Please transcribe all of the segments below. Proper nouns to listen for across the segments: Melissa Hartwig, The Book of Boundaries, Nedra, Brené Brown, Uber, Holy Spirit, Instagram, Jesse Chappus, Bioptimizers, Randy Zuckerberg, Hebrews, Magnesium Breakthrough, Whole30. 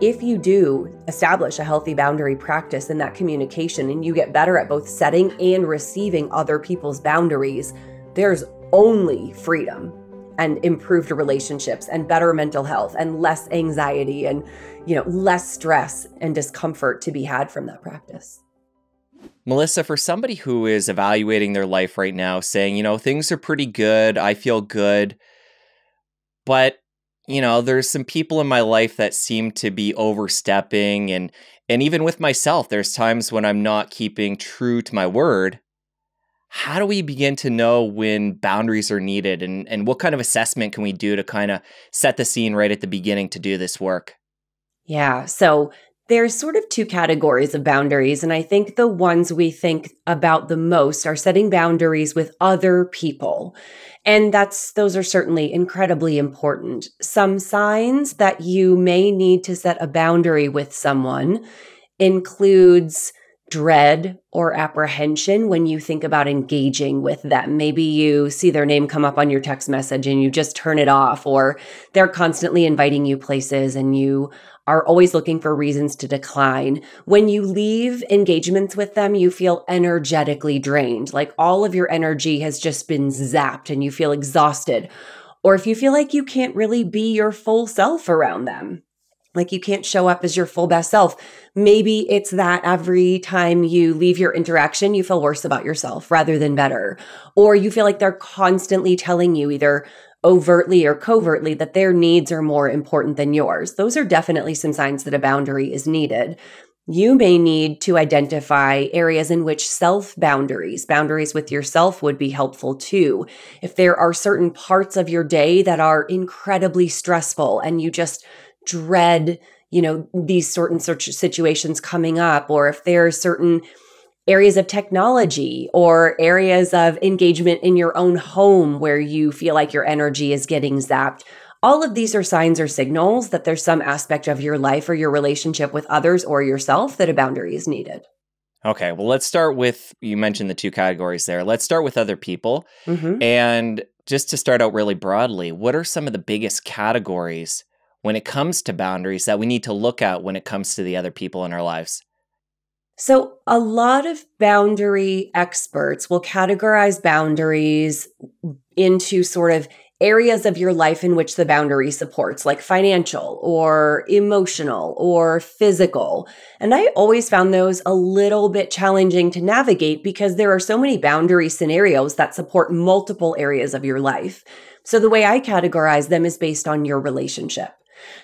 If you do establish a healthy boundary practice in that communication and you get better at both setting and receiving other people's boundaries, there's only freedom and improved relationships and better mental health and less anxiety and, less stress and discomfort to be had from that practice. Melissa, for somebody who is evaluating their life right now, saying, things are pretty good, I feel good, but there's some people in my life that seem to be overstepping, and even with myself, there's times when I'm not keeping true to my word. How do we begin to know when boundaries are needed, and what kind of assessment can we do to kind of set the scene right at the beginning to do this work? Yeah, so there's sort of two categories of boundaries, and I think the ones we think about the most are setting boundaries with other people. And those are certainly incredibly important. Some signs that you may need to set a boundary with someone includes dread or apprehension when you think about engaging with them. Maybe you see their name come up on your text message and you just turn it off, or they're constantly inviting you places and you are always looking for reasons to decline. When you leave engagements with them, you feel energetically drained, like all of your energy has just been zapped and you feel exhausted. Or if you feel like you can't really be your full self around them, like you can't show up as your full best self. Maybe it's that every time you leave your interaction, you feel worse about yourself rather than better. Or you feel like they're constantly telling you either overtly or covertly that their needs are more important than yours. Those are definitely some signs that a boundary is needed. You may need to identify areas in which self-boundaries, boundaries with yourself, would be helpful too. If there are certain parts of your day that are incredibly stressful and you just dread, these certain situations coming up, or if there are certain areas of technology or areas of engagement in your own home where you feel like your energy is getting zapped, all of these are signs or signals that there's some aspect of your life or your relationship with others or yourself that a boundary is needed. Okay, well, let's start with, you mentioned the two categories there. Let's start with other people. Mm-hmm. And just to start out really broadly, what are some of the biggest categories when it comes to boundaries that we need to look at when it comes to the other people in our lives? So a lot of boundary experts will categorize boundaries into sort of areas of your life in which the boundary supports, like financial or emotional or physical. And I always found those a little bit challenging to navigate because there are so many boundary scenarios that support multiple areas of your life. So the way I categorize them is based on your relationship.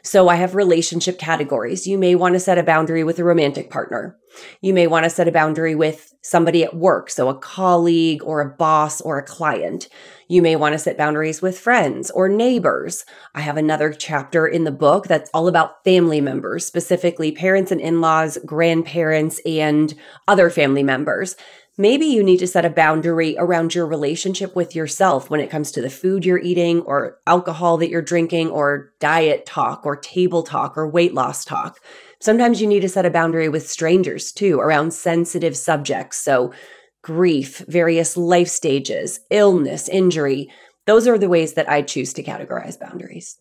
So I have relationship categories. You may want to set a boundary with a romantic partner. You may want to set a boundary with somebody at work, so a colleague or a boss or a client. You may want to set boundaries with friends or neighbors. I have another chapter in the book that's all about family members, specifically parents and in-laws, grandparents, and other family members. Maybe you need to set a boundary around your relationship with yourself when it comes to the food you're eating or alcohol that you're drinking or diet talk or table talk or weight loss talk. Sometimes you need to set a boundary with strangers too around sensitive subjects. So grief, various life stages, illness, injury. Those are the ways that I choose to categorize boundaries.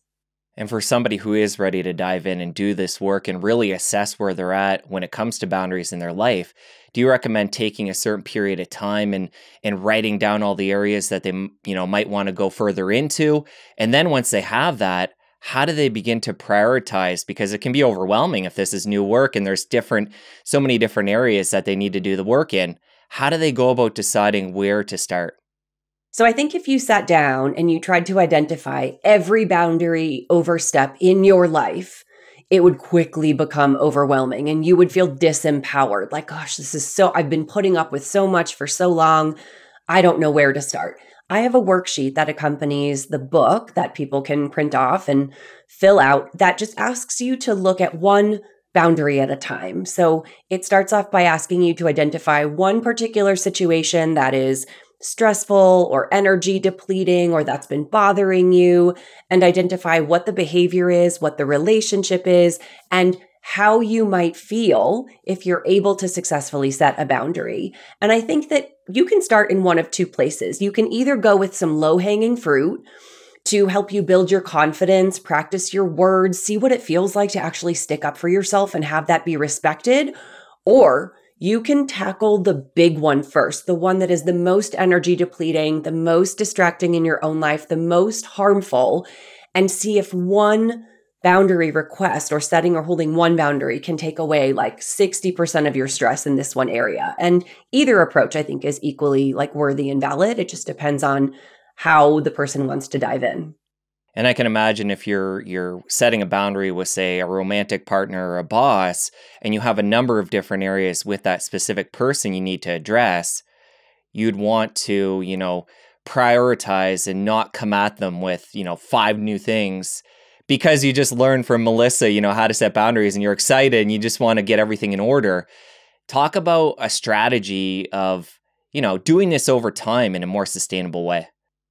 And for somebody who is ready to dive in and do this work and really assess where they're at when it comes to boundaries in their life, do you recommend taking a certain period of time and writing down all the areas that they might want to go further into? And then once they have that, how do they begin to prioritize? Because it can be overwhelming if this is new work and there's so many different areas that they need to do the work in. How do they go about deciding where to start? So I think if you sat down and you tried to identify every boundary overstep in your life, it would quickly become overwhelming and you would feel disempowered. Like, gosh, this is I've been putting up with so much for so long. I don't know where to start. I have a worksheet that accompanies the book that people can print off and fill out that just asks you to look at one boundary at a time. So it starts off by asking you to identify one particular situation that is stressful or energy depleting or that's been bothering you, and identify what the behavior is, what the relationship is, and how you might feel if you're able to successfully set a boundary. And I think that you can start in one of two places. You can either go with some low-hanging fruit, to help you build your confidence, practice your words, see what it feels like to actually stick up for yourself and have that be respected. Or you can tackle the big one first, the one that is the most energy depleting, the most distracting in your own life, the most harmful, and see if one boundary request or setting or holding one boundary can take away like 60% of your stress in this one area. And either approach, I think, is equally like worthy and valid. It just depends on how the person wants to dive in. And I can imagine if you're setting a boundary with, say, a romantic partner or a boss, and you have a number of different areas with that specific person you need to address, you'd want to, you know, prioritize and not come at them with, you know, 5 new things, because you just learned from Melissa, you know, how to set boundaries and you're excited and you just want to get everything in order. Talk about a strategy of, you know, doing this over time in a more sustainable way.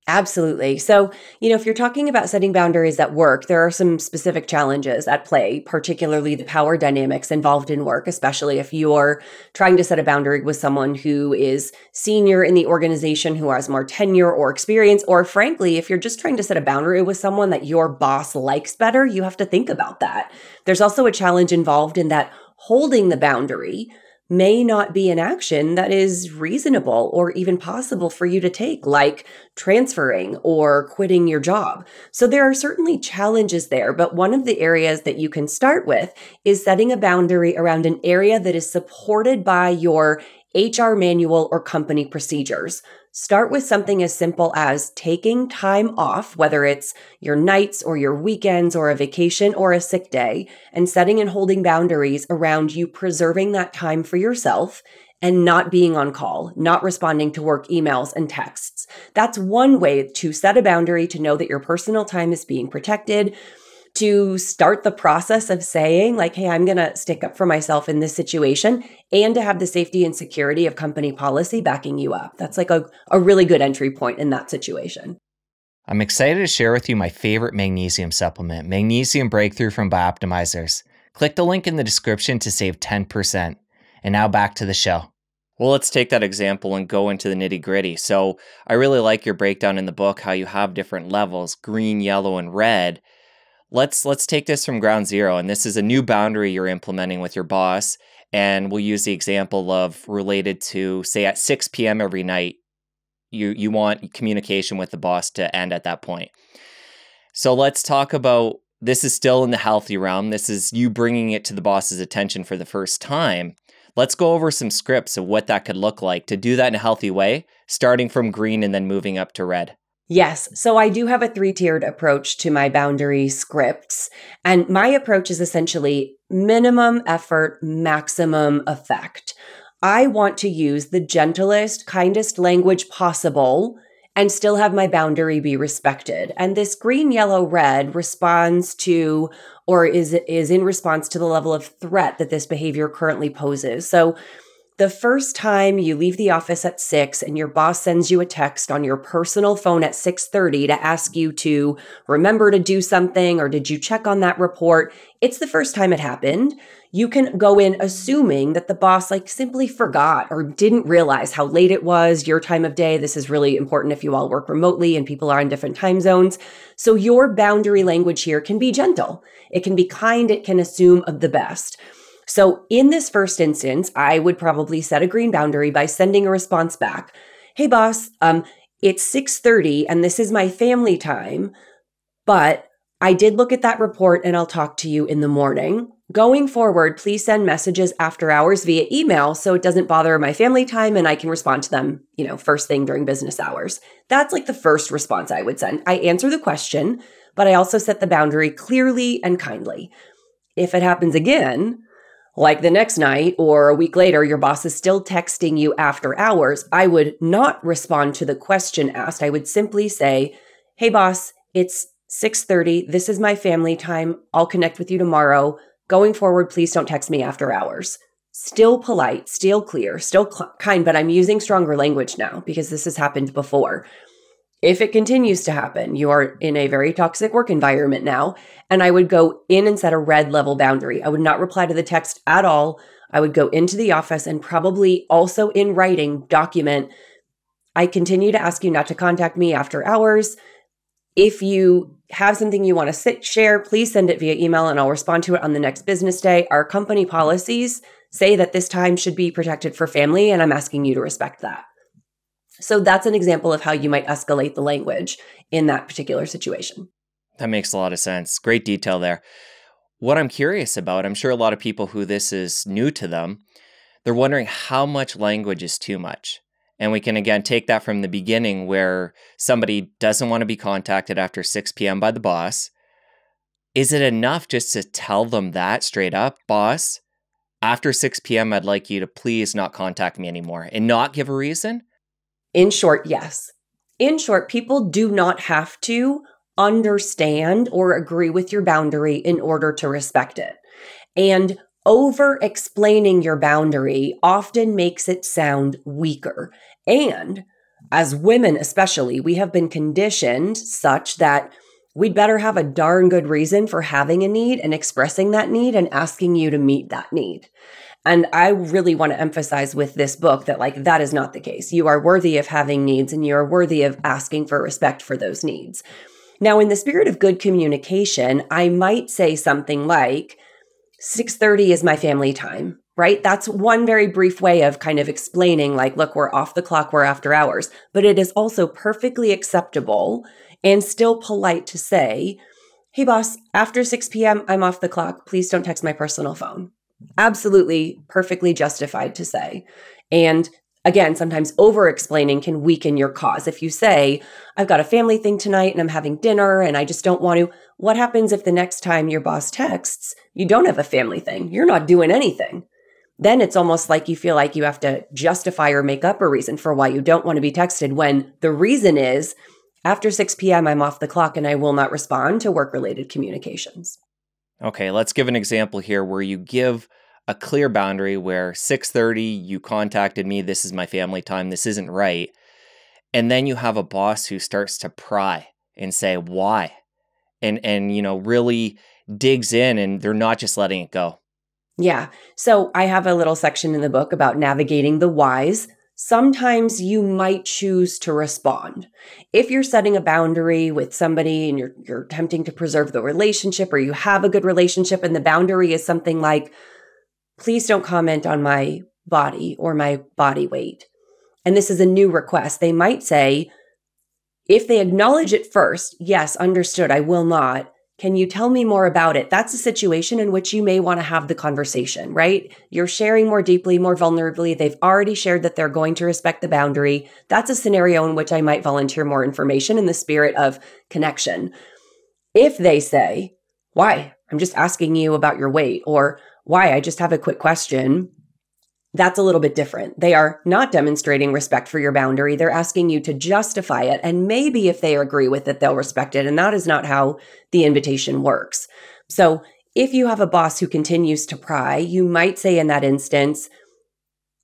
Absolutely. So, you know, if you're talking about setting boundaries at work, there are some specific challenges at play, particularly the power dynamics involved in work, especially if you're trying to set a boundary with someone who is senior in the organization, who has more tenure or experience, or frankly, if you're just trying to set a boundary with someone that your boss likes better, you have to think about that. There's also a challenge involved in that holding the boundary may not be an action that is reasonable or even possible for you to take, like transferring or quitting your job. So there are certainly challenges there, but one of the areas that you can start with is setting a boundary around an area that is supported by your HR manual or company procedures. Start with something as simple as taking time off, whether it's your nights or your weekends or a vacation or a sick day, and setting and holding boundaries around you preserving that time for yourself and not being on call, not responding to work emails and texts. That's one way to set a boundary, to know that your personal time is being protected, to start the process of saying like, hey, I'm going to stick up for myself in this situation, and to have the safety and security of company policy backing you up. That's like a really good entry point in that situation. I'm excited to share with you my favorite magnesium supplement, Magnesium Breakthrough from Bioptimizers. Click the link in the description to save 10%. And now back to the show. Well, let's take that example and go into the nitty gritty. So I really like your breakdown in the book, how you have different levels, green, yellow, and red. Let's take this from ground zero, and this is a new boundary you're implementing with your boss, and we'll use the example of related to, say, at 6 p.m. every night, you want communication with the boss to end at that point. So let's talk about, this is still in the healthy realm. This is you bringing it to the boss's attention for the first time. Let's go over some scripts of what that could look like to do that in a healthy way, starting from green and then moving up to red. Yes. So I do have a 3-tiered approach to my boundary scripts. And my approach is essentially minimum effort, maximum effect. I want to use the gentlest, kindest language possible and still have my boundary be respected. And this green, yellow, red responds to, or is in response to, the level of threat that this behavior currently poses. So the first time you leave the office at 6 and your boss sends you a text on your personal phone at 6:30 to ask you to remember to do something, or did you check on that report? It's the first time it happened. You can go in assuming that the boss like simply forgot or didn't realize how late it was, your time of day. This is really important if you all work remotely and people are in different time zones. So your boundary language here can be gentle. It can be kind. It can assume of the best. So in this first instance, I would probably set a green boundary by sending a response back. Hey, boss, it's 6:30 and this is my family time, but I did look at that report and I'll talk to you in the morning. Going forward, please send messages after hours via email so it doesn't bother my family time and I can respond to them, you know, first thing during business hours. That's like the first response I would send. I answer the question, but I also set the boundary clearly and kindly. If it happens again, like the next night or a week later, your boss is still texting you after hours, I would not respond to the question asked. I would simply say, hey, boss, it's 6:30. This is my family time. I'll connect with you tomorrow. Going forward, please don't text me after hours. Still polite, still clear, still kind, but I'm using stronger language now because this has happened before. If it continues to happen, you are in a very toxic work environment now, and I would go in and set a red level boundary. I would not reply to the text at all. I would go into the office and probably also in writing document, I continue to ask you not to contact me after hours. If you have something you want to share, please send it via email and I'll respond to it on the next business day. Our company policies say that this time should be protected for family, and I'm asking you to respect that. So that's an example of how you might escalate the language in that particular situation. That makes a lot of sense. Great detail there. What I'm curious about, I'm sure a lot of people who this is new to them, they're wondering how much language is too much. And we can, again, take that from the beginning where somebody doesn't want to be contacted after 6 p.m. by the boss. Is it enough just to tell them that straight up, boss, after 6 p.m., I'd like you to please not contact me anymore, and not give a reason? In short, yes. In short, people do not have to understand or agree with your boundary in order to respect it. And over-explaining your boundary often makes it sound weaker. And as women especially, we have been conditioned such that we'd better have a darn good reason for having a need and expressing that need and asking you to meet that need. And I really want to emphasize with this book that, like, that is not the case. You are worthy of having needs and you are worthy of asking for respect for those needs. Now, in the spirit of good communication, I might say something like, 6:30 is my family time, right? That's one very brief way of kind of explaining, like, look, we're off the clock, we're after hours. But it is also perfectly acceptable and still polite to say, hey, boss, after 6 p.m., I'm off the clock. Please don't text my personal phone. Absolutely, perfectly justified to say. And again, sometimes over-explaining can weaken your cause. If you say, I've got a family thing tonight and I'm having dinner and I just don't want to, what happens if the next time your boss texts, you don't have a family thing? You're not doing anything. Then it's almost like you feel like you have to justify or make up a reason for why you don't want to be texted when the reason is, after 6 p.m., I'm off the clock and I will not respond to work-related communications. Okay, let's give an example here where you give a clear boundary where 6:30, you contacted me, this is my family time, this isn't right. And then you have a boss who starts to pry and say, why? And you know, really digs in and they're not just letting it go. Yeah. So I have a little section in the book about navigating the whys. Sometimes you might choose to respond. If you're setting a boundary with somebody and you're attempting to preserve the relationship, or you have a good relationship and the boundary is something like, please don't comment on my body or my body weight. And this is a new request. They might say, if they acknowledge it first, yes, understood, I will not. Can you tell me more about it? That's a situation in which you may want to have the conversation, right? You're sharing more deeply, more vulnerably. They've already shared that they're going to respect the boundary. That's a scenario in which I might volunteer more information in the spirit of connection. If they say, why? I'm just asking you about your weight, or why? I just have a quick question. That's a little bit different. They are not demonstrating respect for your boundary. They're asking you to justify it. And maybe if they agree with it, they'll respect it. And that is not how the invitation works. So if you have a boss who continues to pry, you might say in that instance,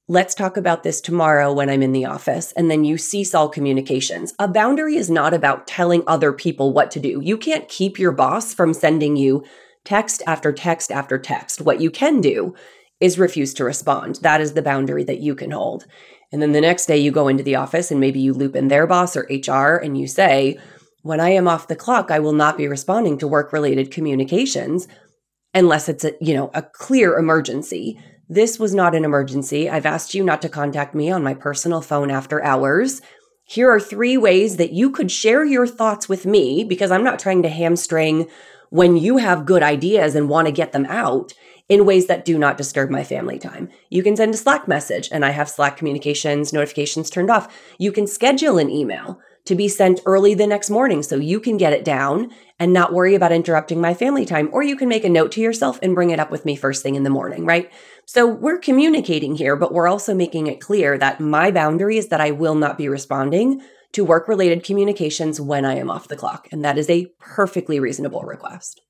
let's talk about this tomorrow when I'm in the office. And then you cease all communications. A boundary is not about telling other people what to do. You can't keep your boss from sending you text after text after text. What you can do is refuse to respond. That is the boundary that you can hold. And then the next day you go into the office and maybe you loop in their boss or HR and you say, when I am off the clock, I will not be responding to work-related communications unless it's a clear emergency. This was not an emergency. I've asked you not to contact me on my personal phone after hours. Here are 3 ways that you could share your thoughts with me, because I'm not trying to hamstring when you have good ideas and want to get them out, in ways that do not disturb my family time. You can send a Slack message, and I have Slack communications notifications turned off. You can schedule an email to be sent early the next morning so you can get it down and not worry about interrupting my family time. Or you can make a note to yourself and bring it up with me first thing in the morning, right? So we're communicating here, but we're also making it clear that my boundary is that I will not be responding to work-related communications when I am off the clock. And that is a perfectly reasonable request.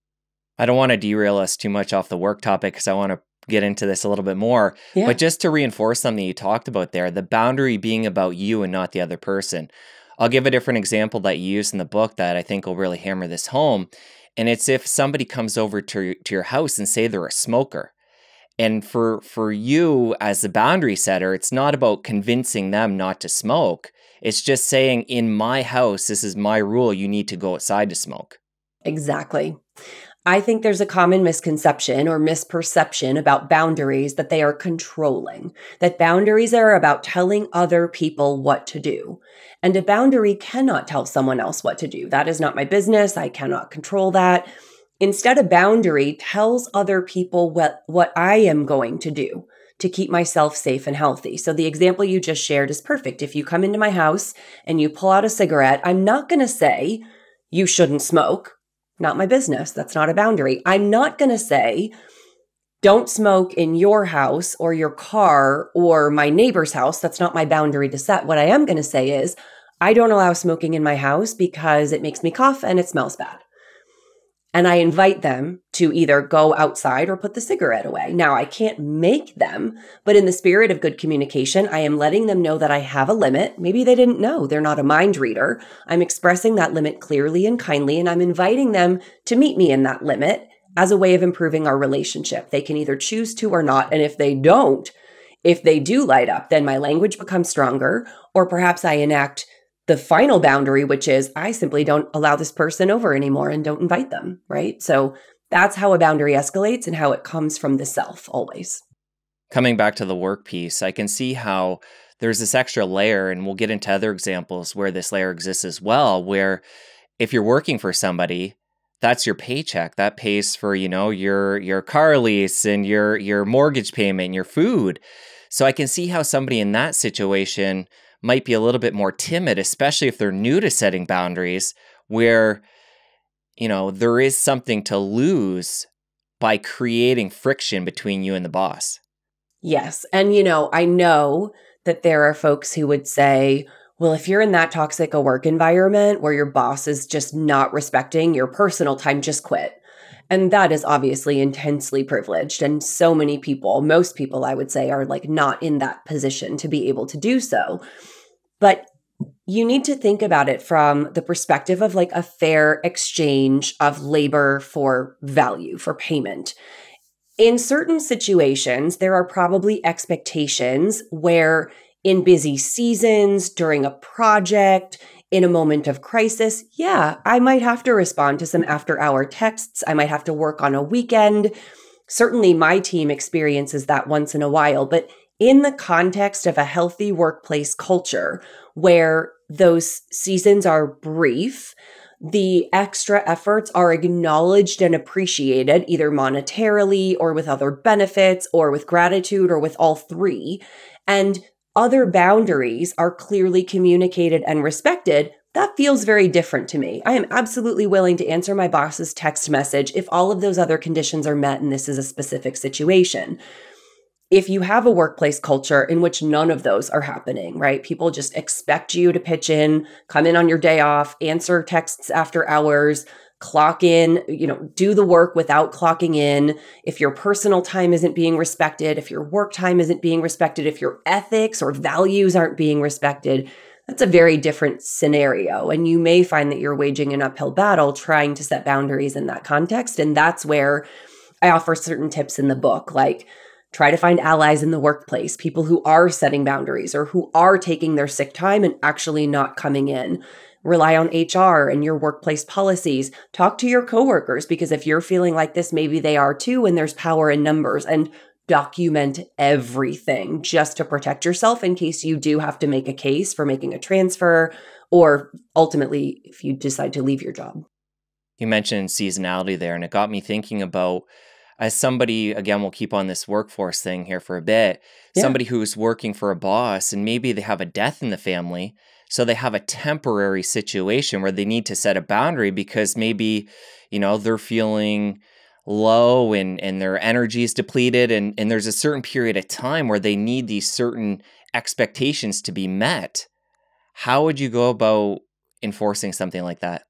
I don't want to derail us too much off the work topic because I want to get into this a little bit more. Yeah. But just to reinforce something you talked about there, the boundary being about you and not the other person. I'll give a different example that you use in the book that I think will really hammer this home. And it's if somebody comes over to your house and say they're a smoker. And for you as the boundary setter, it's not about convincing them not to smoke. It's just saying, in my house, this is my rule. You need to go outside to smoke. Exactly. I think there's a common misconception or misperception about boundaries that they are controlling, that boundaries are about telling other people what to do. And a boundary cannot tell someone else what to do. That is not my business. I cannot control that. Instead, a boundary tells other people what I am going to do to keep myself safe and healthy. So the example you just shared is perfect. If you come into my house and you pull out a cigarette, I'm not going to say, you shouldn't smoke. Not my business. That's not a boundary. I'm not going to say, don't smoke in your house or your car or my neighbor's house. That's not my boundary to set. What I am going to say is, I don't allow smoking in my house because it makes me cough and it smells bad. And I invite them to either go outside or put the cigarette away. Now, I can't make them, but in the spirit of good communication, I am letting them know that I have a limit. Maybe they didn't know. They're not a mind reader. I'm expressing that limit clearly and kindly, and I'm inviting them to meet me in that limit as a way of improving our relationship. They can either choose to or not, and if they don't, if they do light up, then my language becomes stronger, or perhaps I enact the final boundary, which is I simply don't allow this person over anymore and don't invite them, right? So that's how a boundary escalates and how it comes from the self always. Coming back to the work piece, I can see how there's this extra layer, and we'll get into other examples where this layer exists as well, where if you're working for somebody, that's your paycheck. That pays for, you know, your car lease and your mortgage payment and your food. So I can see how somebody in that situation might be a little bit more timid, especially if they're new to setting boundaries, where, you know, there is something to lose by creating friction between you and the boss. Yes. And, you know, I know that there are folks who would say, well, if you're in that toxic a work environment where your boss is just not respecting your personal time, just quit. And that is obviously intensely privileged. And so many people, most people, I would say, are like not in that position to be able to do so. But you need to think about it from the perspective of like a fair exchange of labor for value, for payment. In certain situations, there are probably expectations where in busy seasons, during a project, in a moment of crisis, yeah, I might have to respond to some after-hour texts. I might have to work on a weekend. Certainly my team experiences that once in a while, but in the context of a healthy workplace culture where those seasons are brief, the extra efforts are acknowledged and appreciated, either monetarily or with other benefits or with gratitude or with all three. And other boundaries are clearly communicated and respected, that feels very different to me. I am absolutely willing to answer my boss's text message if all of those other conditions are met and this is a specific situation. If you have a workplace culture in which none of those are happening, right? People just expect you to pitch in, come in on your day off, answer texts after hours, clock in, you know, do the work without clocking in. If your personal time isn't being respected, if your work time isn't being respected, if your ethics or values aren't being respected, that's a very different scenario. And you may find that you're waging an uphill battle trying to set boundaries in that context. And that's where I offer certain tips in the book, like try to find allies in the workplace, people who are setting boundaries or who are taking their sick time and actually not coming in. Rely on HR and your workplace policies. Talk to your coworkers, because if you're feeling like this, maybe they are too, and there's power in numbers. And document everything just to protect yourself in case you do have to make a case for making a transfer or ultimately if you decide to leave your job. You mentioned seasonality there, and it got me thinking about, as somebody, again, we'll keep on this workforce thing here for a bit, somebody who's working for a boss and maybe they have a death in the family. So they have a temporary situation where they need to set a boundary because maybe, you know, they're feeling low and their energy is depleted. And there's a certain period of time where they need these certain expectations to be met. How would you go about enforcing something like that?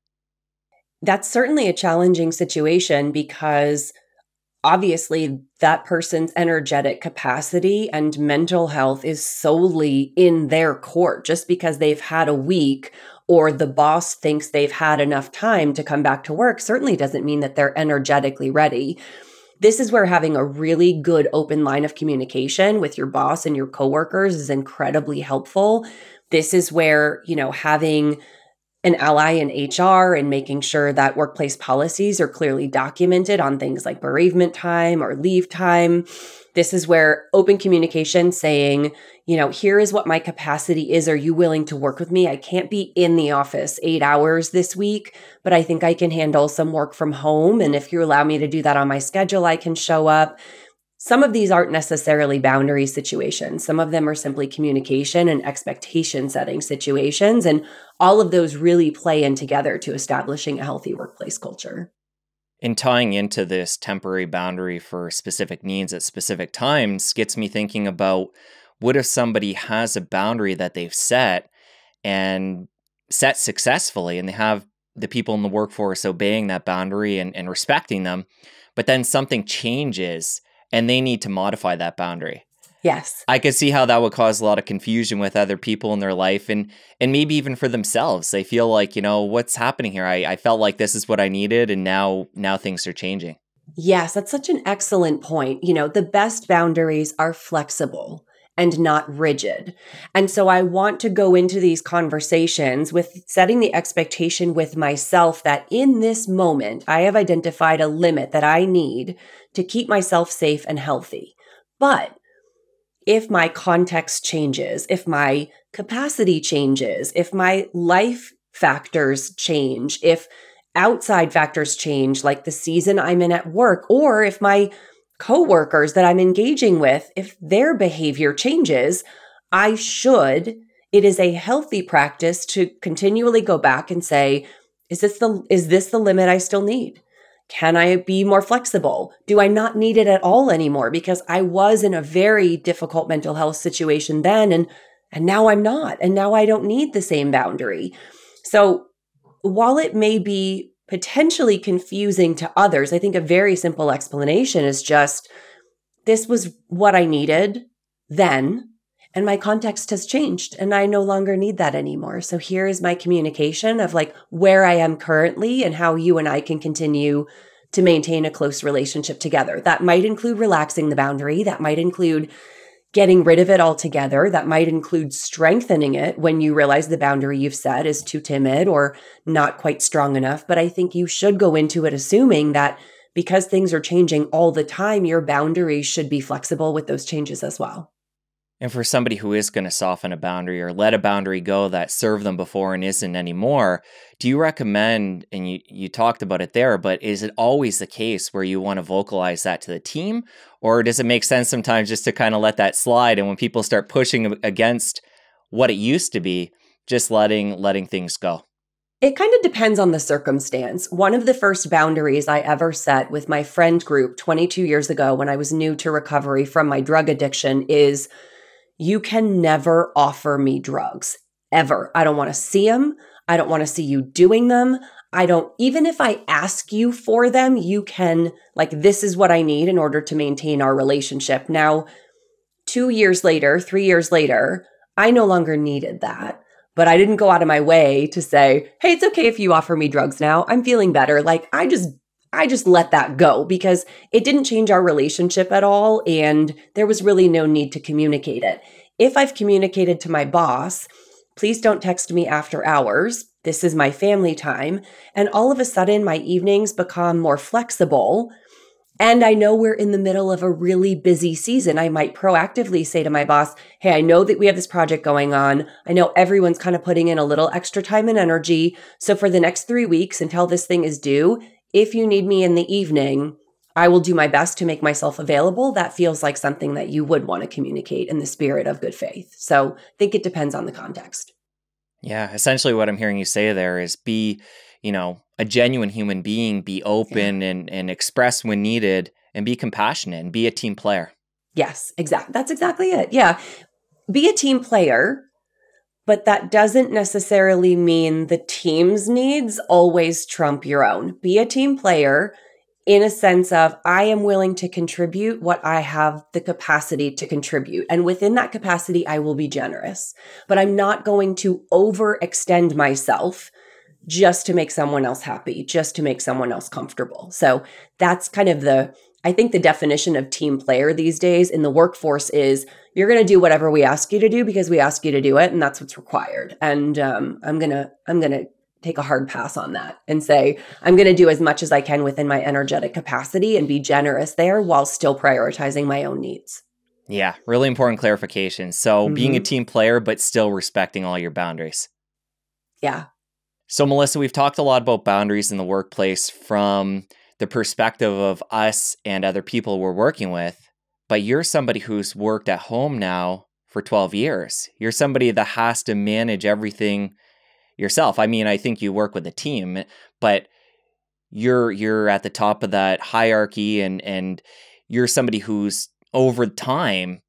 That's certainly a challenging situation because obviously that person's energetic capacity and mental health is solely in their court. Just because they've had a week or the boss thinks they've had enough time to come back to work certainly doesn't mean that they're energetically ready. This is where having a really good open line of communication with your boss and your coworkers is incredibly helpful. This is where, you know, having an ally in HR and making sure that workplace policies are clearly documented on things like bereavement time or leave time. This is where open communication, saying, you know, here is what my capacity is. Are you willing to work with me? I can't be in the office 8 hours this week, but I think I can handle some work from home. And if you allow me to do that on my schedule, I can show up. Some of these aren't necessarily boundary situations. Some of them are simply communication and expectation setting situations. And all of those really play in together to establishing a healthy workplace culture. In tying into this temporary boundary for specific needs at specific times gets me thinking about, what if somebody has a boundary that they've set and set successfully, and they have the people in the workforce obeying that boundary and respecting them, but then something changes and they need to modify that boundary. Yes. I could see how that would cause a lot of confusion with other people in their life, and maybe even for themselves. They feel like, you know, what's happening here? I felt like this is what I needed, and now things are changing. Yes, that's such an excellent point. You know, the best boundaries are flexible and not rigid. And so I want to go into these conversations with setting the expectation with myself that in this moment, I have identified a limit that I need to keep myself safe and healthy. But if my context changes, if my capacity changes, if my life factors change, if outside factors change, like the season I'm in at work, or if my coworkers that I'm engaging with, if their behavior changes, it is a healthy practice to continually go back and say, is this the limit I still need? Can I be more flexible? Do I not need it at all anymore? Because I was in a very difficult mental health situation then, and now I'm not. And now I don't need the same boundary. So while it may be potentially confusing to others, I think a very simple explanation is just, this was what I needed then, and my context has changed, and I no longer need that anymore. So here is my communication of like where I am currently and how you and I can continue to maintain a close relationship together. That might include relaxing the boundary. That might include getting rid of it altogether. That might include strengthening it when you realize the boundary you've set is too timid or not quite strong enough. But I think you should go into it assuming that because things are changing all the time, your boundaries should be flexible with those changes as well. And for somebody who is going to soften a boundary or let a boundary go that served them before and isn't anymore, do you recommend, and you talked about it there, but is it always the case where you want to vocalize that to the team? Or does it make sense sometimes just to kind of let that slide? And when people start pushing against what it used to be, just letting things go? It kind of depends on the circumstance. One of the first boundaries I ever set with my friend group 22 years ago when I was new to recovery from my drug addiction is, you can never offer me drugs, ever. I don't want to see them. I don't want to see you doing them. Even if I ask you for them, you can, like, this is what I need in order to maintain our relationship. Now, 2 years later, 3 years later, I no longer needed that, but I didn't go out of my way to say, hey, it's okay if you offer me drugs now. I'm feeling better. Like, I just let that go because it didn't change our relationship at all, and there was really no need to communicate it. If I've communicated to my boss, please don't text me after hours, this is my family time, and all of a sudden my evenings become more flexible, and I know we're in the middle of a really busy season, I might proactively say to my boss, hey, I know that we have this project going on. I know everyone's kind of putting in a little extra time and energy. So for the next 3 weeks until this thing is due, if you need me in the evening, I will do my best to make myself available. That feels like something that you would want to communicate in the spirit of good faith. So I think it depends on the context. Yeah, essentially what I'm hearing you say there is be, you know, a genuine human being, be open and express when needed, and be compassionate and be a team player. Yes, exactly. That's exactly it. Yeah. Be a team player. But that doesn't necessarily mean the team's needs always trump your own. Be a team player in a sense of, I am willing to contribute what I have the capacity to contribute. And within that capacity, I will be generous. But I'm not going to overextend myself just to make someone else happy, just to make someone else comfortable. So that's kind of the I think the definition of team player these days in the workforce is you're going to do whatever we ask you to do because we ask you to do it, and that's what's required. And I'm gonna take a hard pass on that and say I'm going to do as much as I can within my energetic capacity and be generous there while still prioritizing my own needs. Yeah, really important clarification. So being a team player, but still respecting all your boundaries. Yeah. So Melissa, we've talked a lot about boundaries in the workplace from the perspective of us and other people we're working with, but you're somebody who's worked at home now for 12 years. You're somebody that has to manage everything yourself. I mean, I think you work with a team, but you're at the top of that hierarchy, and you're somebody who's over time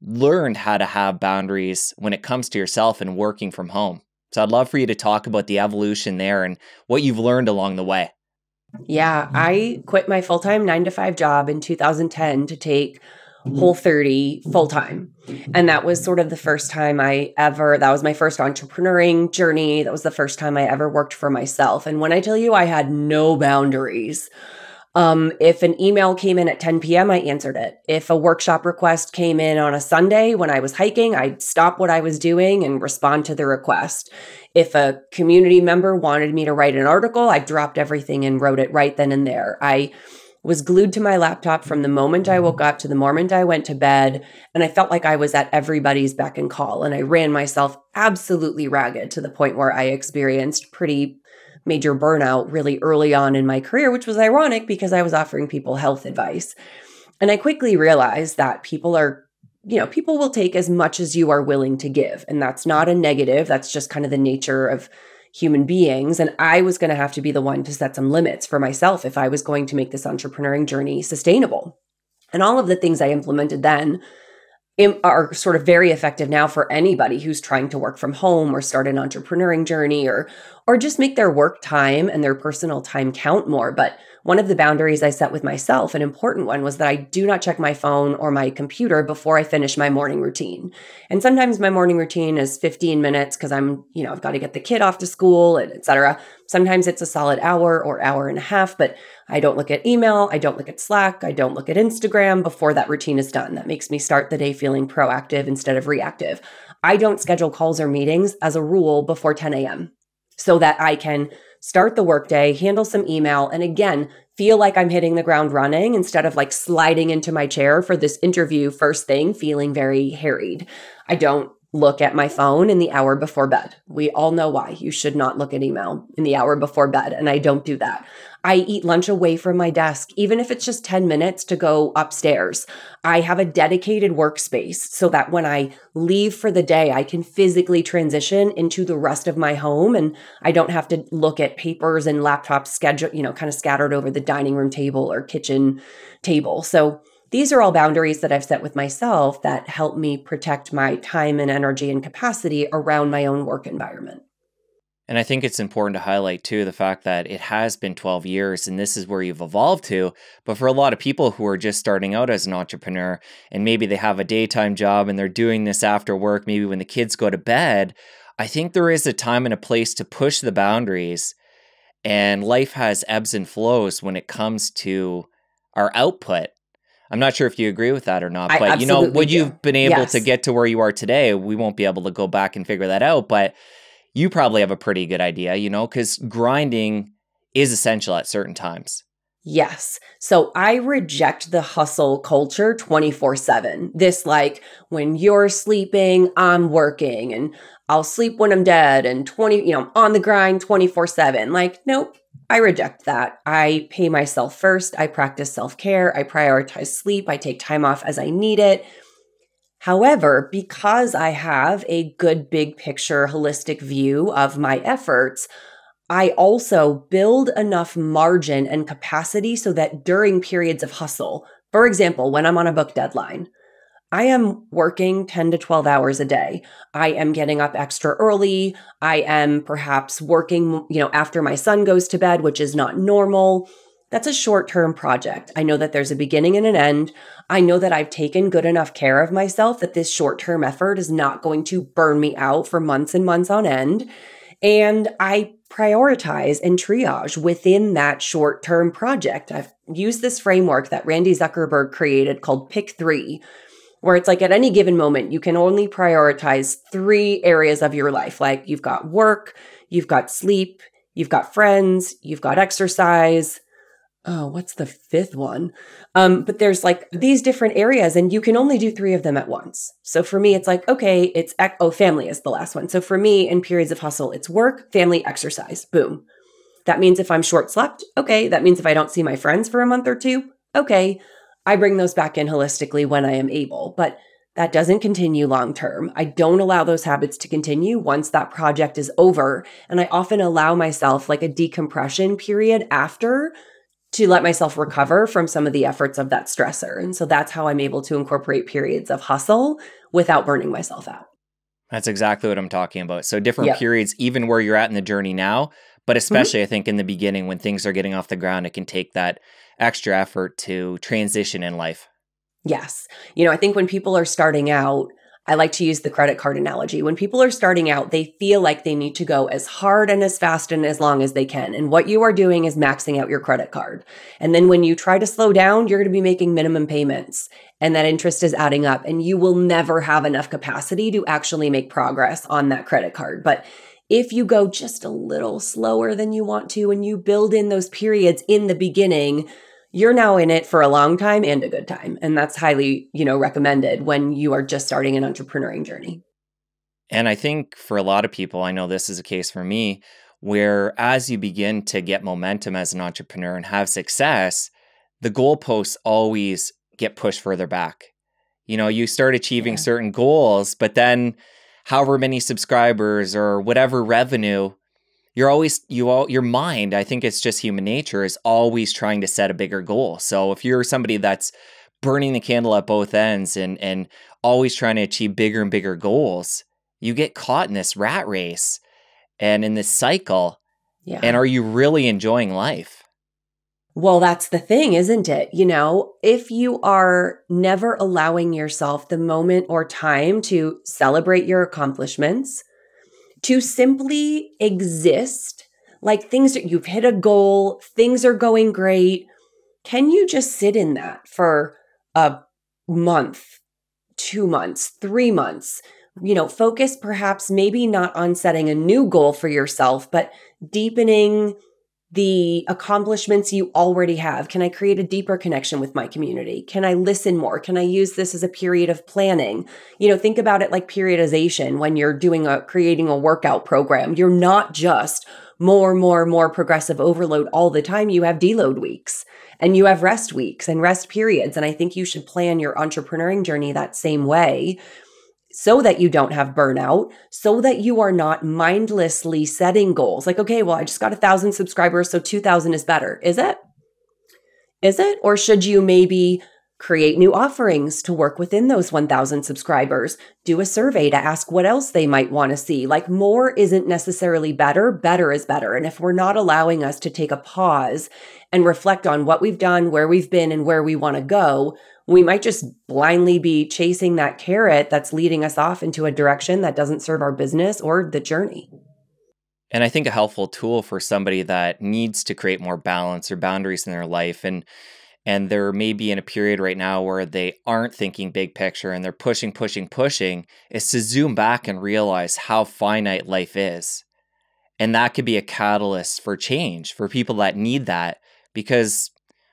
learned how to have boundaries when it comes to yourself and working from home. So I'd love for you to talk about the evolution there and what you've learned along the way. Yeah, I quit my full-time 9-to-5 job in 2010 to take Whole30 full-time. And that was sort of the first time that was my first entrepreneuring journey. That was the first time I ever worked for myself. And when I tell you I had no boundaries, if an email came in at 10 p.m., I answered it. If a workshop request came in on a Sunday when I was hiking, I'd stop what I was doing and respond to the request. If a community member wanted me to write an article, I dropped everything and wrote it right then and there. I was glued to my laptop from the moment I woke up to the moment I went to bed, and I felt like I was at everybody's beck and call, and I ran myself absolutely ragged to the point where I experienced pretty major burnout really early on in my career, which was ironic because I was offering people health advice. And I quickly realized that people will take as much as you are willing to give. And that's not a negative. That's just kind of the nature of human beings. And I was going to have to be the one to set some limits for myself if I was going to make this entrepreneuring journey sustainable. And all of the things I implemented then are sort of very effective now for anybody who's trying to work from home or start an entrepreneuring journey or just make their work time and their personal time count more. But one of the boundaries I set with myself, an important one, was that I do not check my phone or my computer before I finish my morning routine. And sometimes my morning routine is 15 minutes because I've got to get the kid off to school and et cetera. Sometimes it's a solid hour or hour and a half, but I don't look at email. I don't look at Slack. I don't look at Instagram before that routine is done. That makes me start the day feeling proactive instead of reactive. I don't schedule calls or meetings as a rule before 10 a.m. so that I can start the workday, handle some email, and again, feel like I'm hitting the ground running instead of like sliding into my chair for this interview first thing, feeling very harried. I don't look at my phone in the hour before bed. We all know why. You should not look at email in the hour before bed, and I don't do that. I eat lunch away from my desk, even if it's just 10 minutes to go upstairs. I have a dedicated workspace so that when I leave for the day, I can physically transition into the rest of my home, and I don't have to look at papers and laptops kind of scattered over the dining room table or kitchen table. So these are all boundaries that I've set with myself that help me protect my time and energy and capacity around my own work environment. And I think it's important to highlight, too, the fact that it has been 12 years and this is where you've evolved to. But for a lot of people who are just starting out as an entrepreneur and maybe they have a daytime job and they're doing this after work, maybe when the kids go to bed, I think there is a time and a place to push the boundaries. And life has ebbs and flows when it comes to our output. I'm not sure if you agree with that or not, but would you've been able to get to where you are today, we won't be able to go back and figure that out, but you probably have a pretty good idea, because grinding is essential at certain times. Yes. So I reject the hustle culture 24/7. This like, when you're sleeping, I'm working, and I'll sleep when I'm dead, and I'm on the grind 24/7. Like, nope. I reject that. I pay myself first. I practice self-care. I prioritize sleep. I take time off as I need it. However, because I have a good big picture, holistic view of my efforts, I also build enough margin and capacity so that during periods of hustle, for example, when I'm on a book deadline, I am working 10 to 12 hours a day. I am getting up extra early. I am perhaps working, after my son goes to bed, which is not normal. That's a short-term project. I know that there's a beginning and an end. I know that I've taken good enough care of myself that this short-term effort is not going to burn me out for months and months on end. And I prioritize and triage within that short-term project. I've used this framework that Randy Zuckerberg created called Pick Three, where it's like at any given moment, you can only prioritize three areas of your life. Like you've got work, you've got sleep, you've got friends, you've got exercise. Oh, what's the fifth one? But there's like these different areas and you can only do three of them at once. So for me, it's like, okay, it's, oh, family is the last one. So for me in periods of hustle, it's work, family, exercise, boom. That means if I'm short slept, okay. That means if I don't see my friends for a month or two, okay. I bring those back in holistically when I am able, but that doesn't continue long-term. I don't allow those habits to continue once that project is over. And I often allow myself like a decompression period after to let myself recover from some of the efforts of that stressor. And so that's how I'm able to incorporate periods of hustle without burning myself out. That's exactly what I'm talking about. So different periods, even where you're at in the journey now, but especially I think in the beginning when things are getting off the ground, it can take that extra effort to transition in life. Yes. You know, I think when people are starting out, I like to use the credit card analogy. When people are starting out, they feel like they need to go as hard and as fast and as long as they can. And what you are doing is maxing out your credit card. And then when you try to slow down, you're going to be making minimum payments. And that interest is adding up. And you will never have enough capacity to actually make progress on that credit card. But if you go just a little slower than you want to and you build in those periods in the beginning, you're now in it for a long time and a good time. And that's highly, you know, recommended when you are just starting an entrepreneuring journey. And I think for a lot of people, I know this is a case for me, where as you begin to get momentum as an entrepreneur and have success, the goalposts always get pushed further back. You know, you start achieving certain goals, but then however many subscribers or whatever revenue, you're always, your mind, I think it's just human nature, is always trying to set a bigger goal. So if you're somebody that's burning the candle at both ends and always trying to achieve bigger and bigger goals, you get caught in this rat race and in this cycle. Yeah. And are you really enjoying life? Well, that's the thing, isn't it? You know, if you are never allowing yourself the moment or time to celebrate your accomplishments, to simply exist, like things that you've hit a goal, things are going great. Can you just sit in that for a month, 2 months, 3 months? You know, focus perhaps maybe not on setting a new goal for yourself, but deepening the accomplishments you already have. Can I create a deeper connection with my community? Can I listen more? Can I use this as a period of planning? You know, think about it like periodization when you're doing creating a workout program. You're not just more progressive overload all the time. You have deload weeks and you have rest weeks and rest periods. And I think you should plan your entrepreneuring journey that same way, so that you don't have burnout, so that you are not mindlessly setting goals. Like, okay, well, I just got 1,000 subscribers, so 2,000 is better. Is it? Is it? Or should you maybe create new offerings to work within those 1,000 subscribers? Do a survey to ask what else they might want to see. Like, more isn't necessarily better. Better is better. And if we're not allowing us to take a pause and reflect on what we've done, where we've been, and where we want to go, we might just blindly be chasing that carrot that's leading us off into a direction that doesn't serve our business or the journey. And I think a helpful tool for somebody that needs to create more balance or boundaries in their life, and they're maybe in a period right now where they aren't thinking big picture and they're pushing, is to zoom back and realize how finite life is. And that could be a catalyst for change for people that need that, because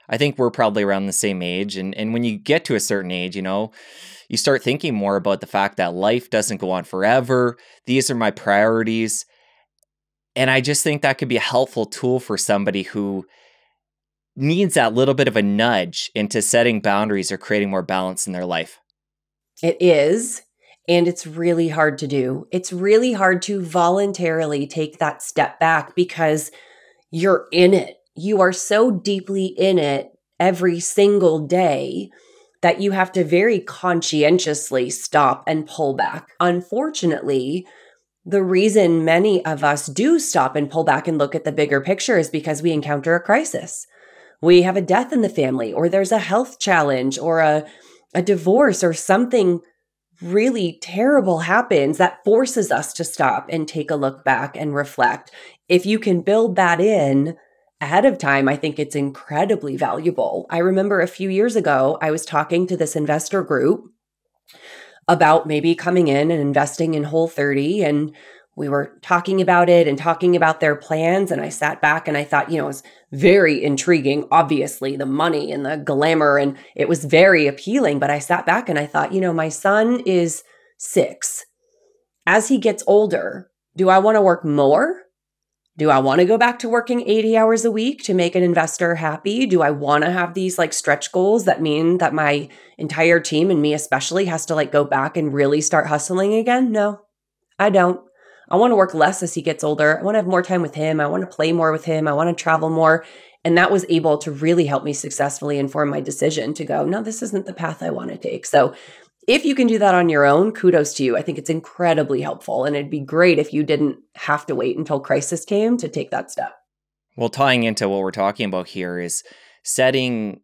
I think we're probably around the same age. And when you get to a certain age, you know, you start thinking more about the fact that life doesn't go on forever. These are my priorities. And I just think that could be a helpful tool for somebody who needs that little bit of a nudge into setting boundaries or creating more balance in their life. It is. And it's really hard to do. It's really hard to voluntarily take that step back because you're in it. You are so deeply in it every single day that you have to very conscientiously stop and pull back. Unfortunately, the reason many of us do stop and pull back and look at the bigger picture is because we encounter a crisis. We have a death in the family, or there's a health challenge, or a divorce, or something really terrible happens, that forces us to stop and take a look back and reflect. If you can build that in ahead of time, I think it's incredibly valuable. I remember a few years ago, I was talking to this investor group about maybe coming in and investing in Whole30, and we were talking about it and talking about their plans. And I sat back and I thought, you know, it's very intriguing, obviously, the money and the glamour, and it was very appealing. But I sat back and I thought, you know, my son is 6. As he gets older, do I want to work more? Do I want to go back to working 80 hours a week to make an investor happy? Do I want to have these like stretch goals that mean that my entire team and me especially has to like go back and really start hustling again? No, I don't. I want to work less as he gets older. I want to have more time with him. I want to play more with him. I want to travel more. And that was able to really help me successfully inform my decision to go, no, this isn't the path I want to take. So if you can do that on your own, kudos to you. I think it's incredibly helpful. And it'd be great if you didn't have to wait until crisis came to take that step. Well, tying into what we're talking about here is setting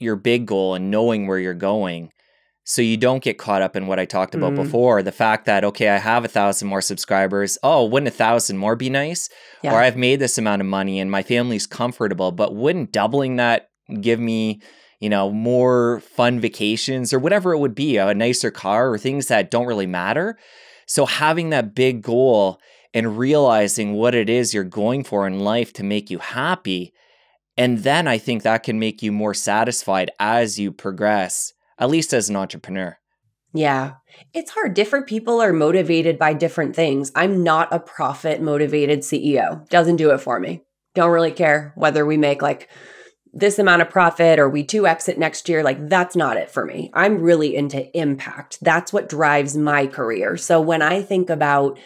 your big goal and knowing where you're going, so you don't get caught up in what I talked about before, the fact that, okay, I have 1,000 more subscribers. Oh, wouldn't 1,000 more be nice? Yeah. Or I've made this amount of money and my family's comfortable, but wouldn't doubling that give me, you know, more fun vacations or whatever it would be, a nicer car or things that don't really matter? So having that big goal and realizing what it is you're going for in life to make you happy. And then I think that can make you more satisfied as you progress, at least as an entrepreneur. Yeah. It's hard. Different people are motivated by different things. I'm not a profit-motivated CEO. Doesn't do it for me. Don't really care whether we make like this amount of profit or we 2x it next year. Like, that's not it for me. I'm really into impact. That's what drives my career. So when I think about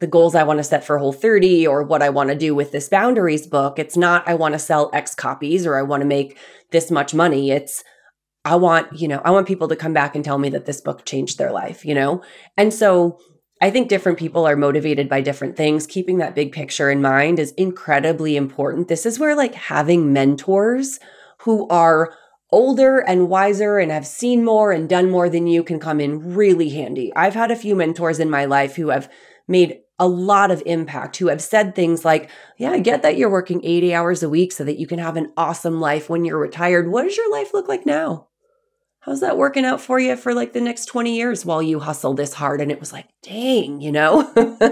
the goals I want to set for Whole30 or what I want to do with this boundaries book, it's not I want to sell X copies or I want to make this much money. It's I want, you know, I want people to come back and tell me that this book changed their life, you know? And so I think different people are motivated by different things. Keeping that big picture in mind is incredibly important. This is where like having mentors who are older and wiser and have seen more and done more than you can come in really handy. I've had a few mentors in my life who have made a lot of impact, who have said things like, yeah, I get that you're working 80 hours a week so that you can have an awesome life when you're retired. What does your life look like now? How's that working out for you for like the next 20 years while you hustle this hard? And it was like, dang, you know,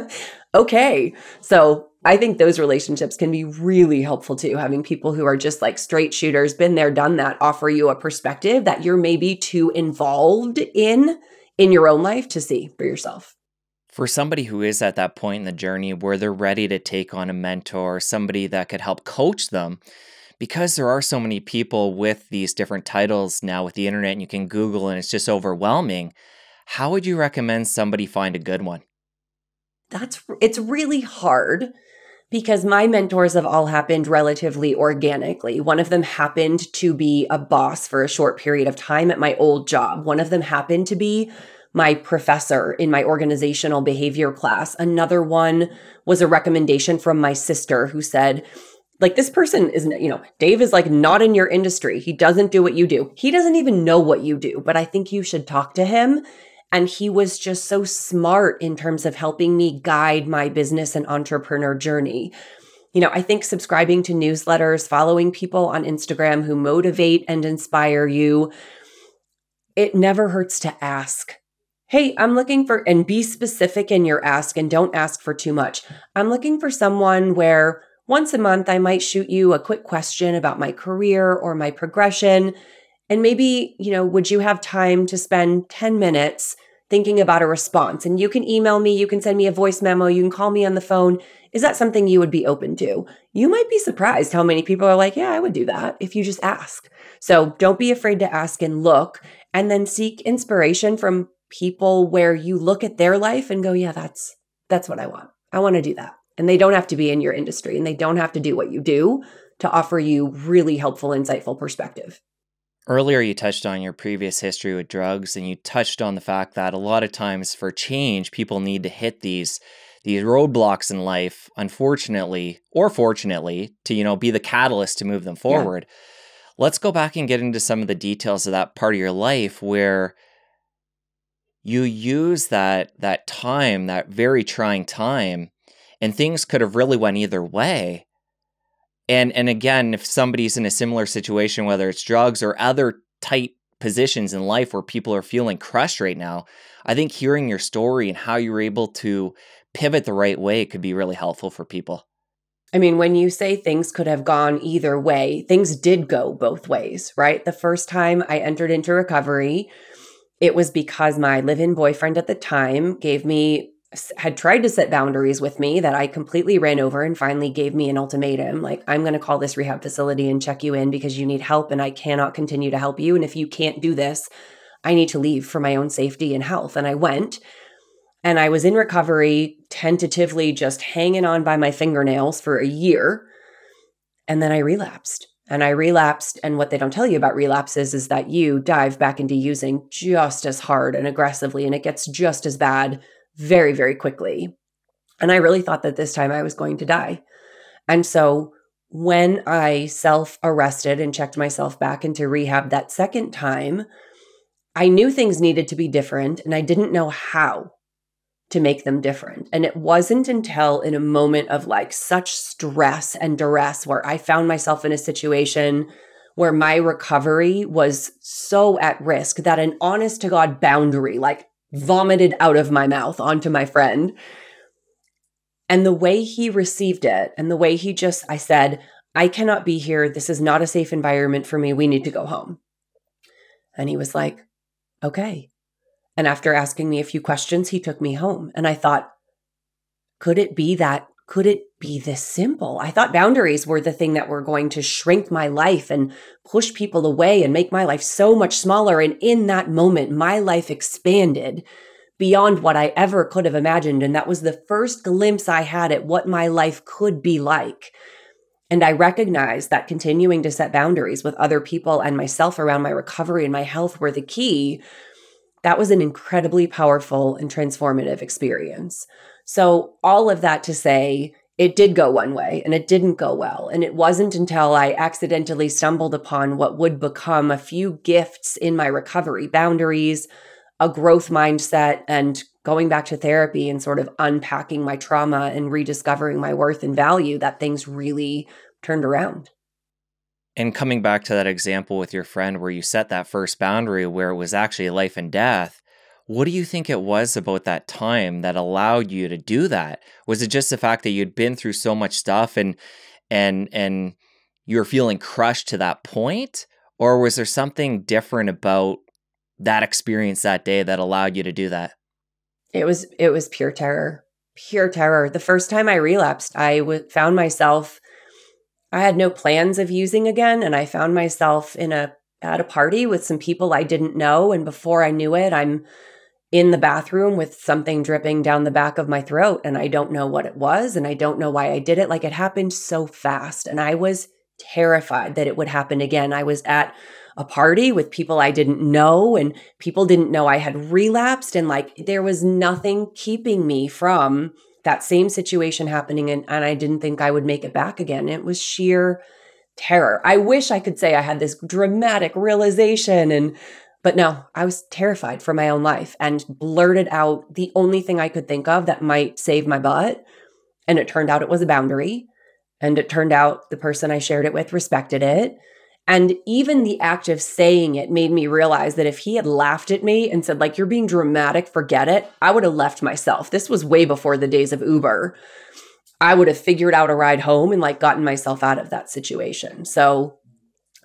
okay. So I think those relationships can be really helpful too. Having people who are just like straight shooters, been there, done that, offer you a perspective that you're maybe too involved in your own life to see for yourself. For somebody who is at that point in the journey where they're ready to take on a mentor, somebody that could help coach them, because there are so many people with these different titles now with the internet and you can Google and it's just overwhelming, how would you recommend somebody find a good one? It's really hard because my mentors have all happened relatively organically. One of them happened to be a boss for a short period of time at my old job. One of them happened to be my professor in my organizational behavior class. Another one was a recommendation from my sister who said, like, this person isn't, you know, Dave is like not in your industry. He doesn't do what you do. He doesn't even know what you do, but I think you should talk to him. And he was just so smart in terms of helping me guide my business and entrepreneur journey. You know, I think subscribing to newsletters, following people on Instagram who motivate and inspire you, it never hurts to ask. Hey, I'm looking for, and be specific in your ask and don't ask for too much. I'm looking for someone where once a month, I might shoot you a quick question about my career or my progression. And maybe, you know, would you have time to spend 10 minutes thinking about a response? And you can email me, you can send me a voice memo, you can call me on the phone. Is that something you would be open to? You might be surprised how many people are like, yeah, I would do that if you just ask. So don't be afraid to ask and look, and then seek inspiration from people where you look at their life and go, yeah, that's what I want. I want to do that. And they don't have to be in your industry and they don't have to do what you do to offer you really helpful, insightful perspective. Earlier, you touched on your previous history with drugs and you touched on the fact that a lot of times for change, people need to hit these roadblocks in life, unfortunately, or fortunately, to, you know, be the catalyst to move them forward. Yeah. Let's go back and get into some of the details of that part of your life where you use that time, that very trying time, and things could have really went either way. And again, if somebody's in a similar situation, whether it's drugs or other tight positions in life where people are feeling crushed right now, I think hearing your story and how you were able to pivot the right way could be really helpful for people. I mean, when you say things could have gone either way, things did go both ways, right? The first time I entered into recovery, it was because my live-in boyfriend at the time had tried to set boundaries with me that I completely ran over and finally gave me an ultimatum. Like, I'm going to call this rehab facility and check you in because you need help and I cannot continue to help you. And if you can't do this, I need to leave for my own safety and health. And I went, and I was in recovery, tentatively just hanging on by my fingernails for a year. And then I relapsed. And what they don't tell you about relapses is that you dive back into using just as hard and aggressively, and it gets just as bad very, very quickly. And I really thought that this time I was going to die. And so when I self-arrested and checked myself back into rehab that second time, I knew things needed to be different, and I didn't know how to make them different. And it wasn't until in a moment of like such stress and duress where I found myself in a situation where my recovery was so at risk that an honest to God boundary like vomited out of my mouth onto my friend. And the way he received it and the way he just, I said, I cannot be here. This is not a safe environment for me. We need to go home. And he was like, okay. And after asking me a few questions, he took me home. And I thought, could it be this simple? I thought boundaries were the thing that were going to shrink my life and push people away and make my life so much smaller. And in that moment, my life expanded beyond what I ever could have imagined. And that was the first glimpse I had at what my life could be like. And I recognized that continuing to set boundaries with other people and myself around my recovery and my health were the key. That was an incredibly powerful and transformative experience. So all of that to say, it did go one way and it didn't go well. And it wasn't until I accidentally stumbled upon what would become a few gifts in my recovery: boundaries, a growth mindset, and going back to therapy and sort of unpacking my trauma and rediscovering my worth and value, that things really turned around. And coming back to that example with your friend where you set that first boundary where it was actually life and death, what do you think it was about that time that allowed you to do that? Was it just the fact that you'd been through so much stuff and you were feeling crushed to that point? Or was there something different about that experience that day that allowed you to do that? It was pure terror, pure terror. The first time I relapsed, I found myself, I had no plans of using again, and I found myself at a party with some people I didn't know, and before I knew it, I'm in the bathroom with something dripping down the back of my throat, and I don't know what it was, and I don't know why I did it. Like, it happened so fast, and I was terrified that it would happen again. I was at a party with people I didn't know, and people didn't know I had relapsed, and like, there was nothing keeping me from that same situation happening, and I didn't think I would make it back again. It was sheer terror. I wish I could say I had this dramatic realization, but no, I was terrified for my own life and blurted out the only thing I could think of that might save my butt. And it turned out it was a boundary. And it turned out the person I shared it with respected it. And even the act of saying it made me realize that if he had laughed at me and said, like, you're being dramatic, forget it, I would have left myself. This was way before the days of Uber. I would have figured out a ride home and like gotten myself out of that situation. So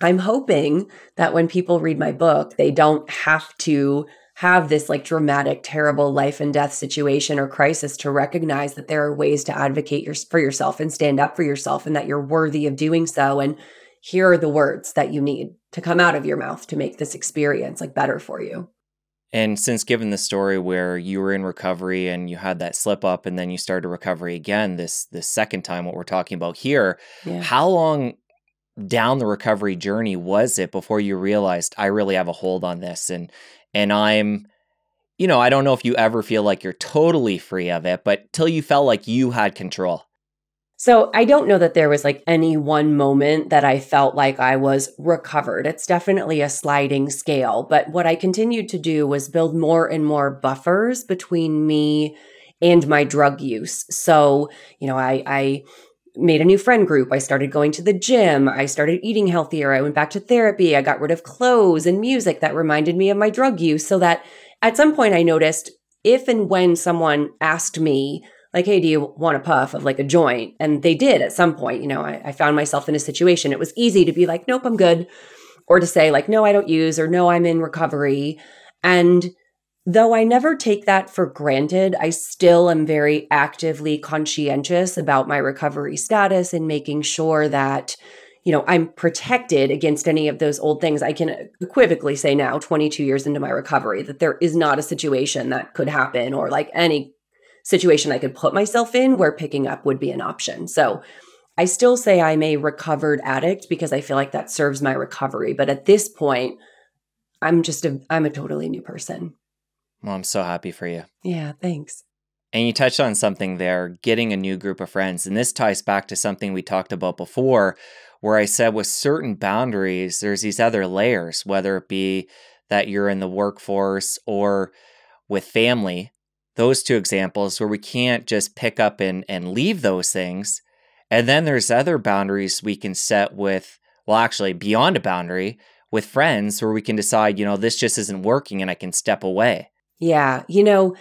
I'm hoping that when people read my book, they don't have to have this like dramatic, terrible life and death situation or crisis to recognize that there are ways to advocate for yourself and stand up for yourself, and that you're worthy of doing so. And here are the words that you need to come out of your mouth to make this experience like better for you. And since given the story where you were in recovery and you had that slip up and then you started recovery again this second time, what we're talking about here, yeah. How long down the recovery journey was it before you realized, I really have a hold on this? And I'm, you know, I don't know if you ever feel like you're totally free of it, but till you felt like you had control. So I don't know that there was like any one moment that I felt like I was recovered. It's definitely a sliding scale. But what I continued to do was build more and more buffers between me and my drug use. So, you know, I made a new friend group. I started going to the gym. I started eating healthier. I went back to therapy. I got rid of clothes and music that reminded me of my drug use. So that at some point I noticed if and when someone asked me, like, hey, do you want a puff of like a joint? And they did at some point. You know, I found myself in a situation. It was easy to be like, nope, I'm good. Or to say like, no, I don't use, or no, I'm in recovery. And though I never take that for granted, I still am very actively conscientious about my recovery status and making sure that, you know, I'm protected against any of those old things. I can unequivocally say now, 22 years into my recovery, that there is not a situation that could happen or like any situation I could put myself in where picking up would be an option. So I still say I'm a recovered addict because I feel like that serves my recovery. But at this point, I'm a totally new person. Well, I'm so happy for you. Yeah, thanks. And you touched on something there, getting a new group of friends. And this ties back to something we talked about before, where I said with certain boundaries, there's these other layers, whether it be that you're in the workforce or with family. Those two examples where we can't just pick up and leave those things. And then there's other boundaries we can set with, well, actually beyond a boundary, with friends where we can decide, you know, this just isn't working and I can step away. Yeah. You know,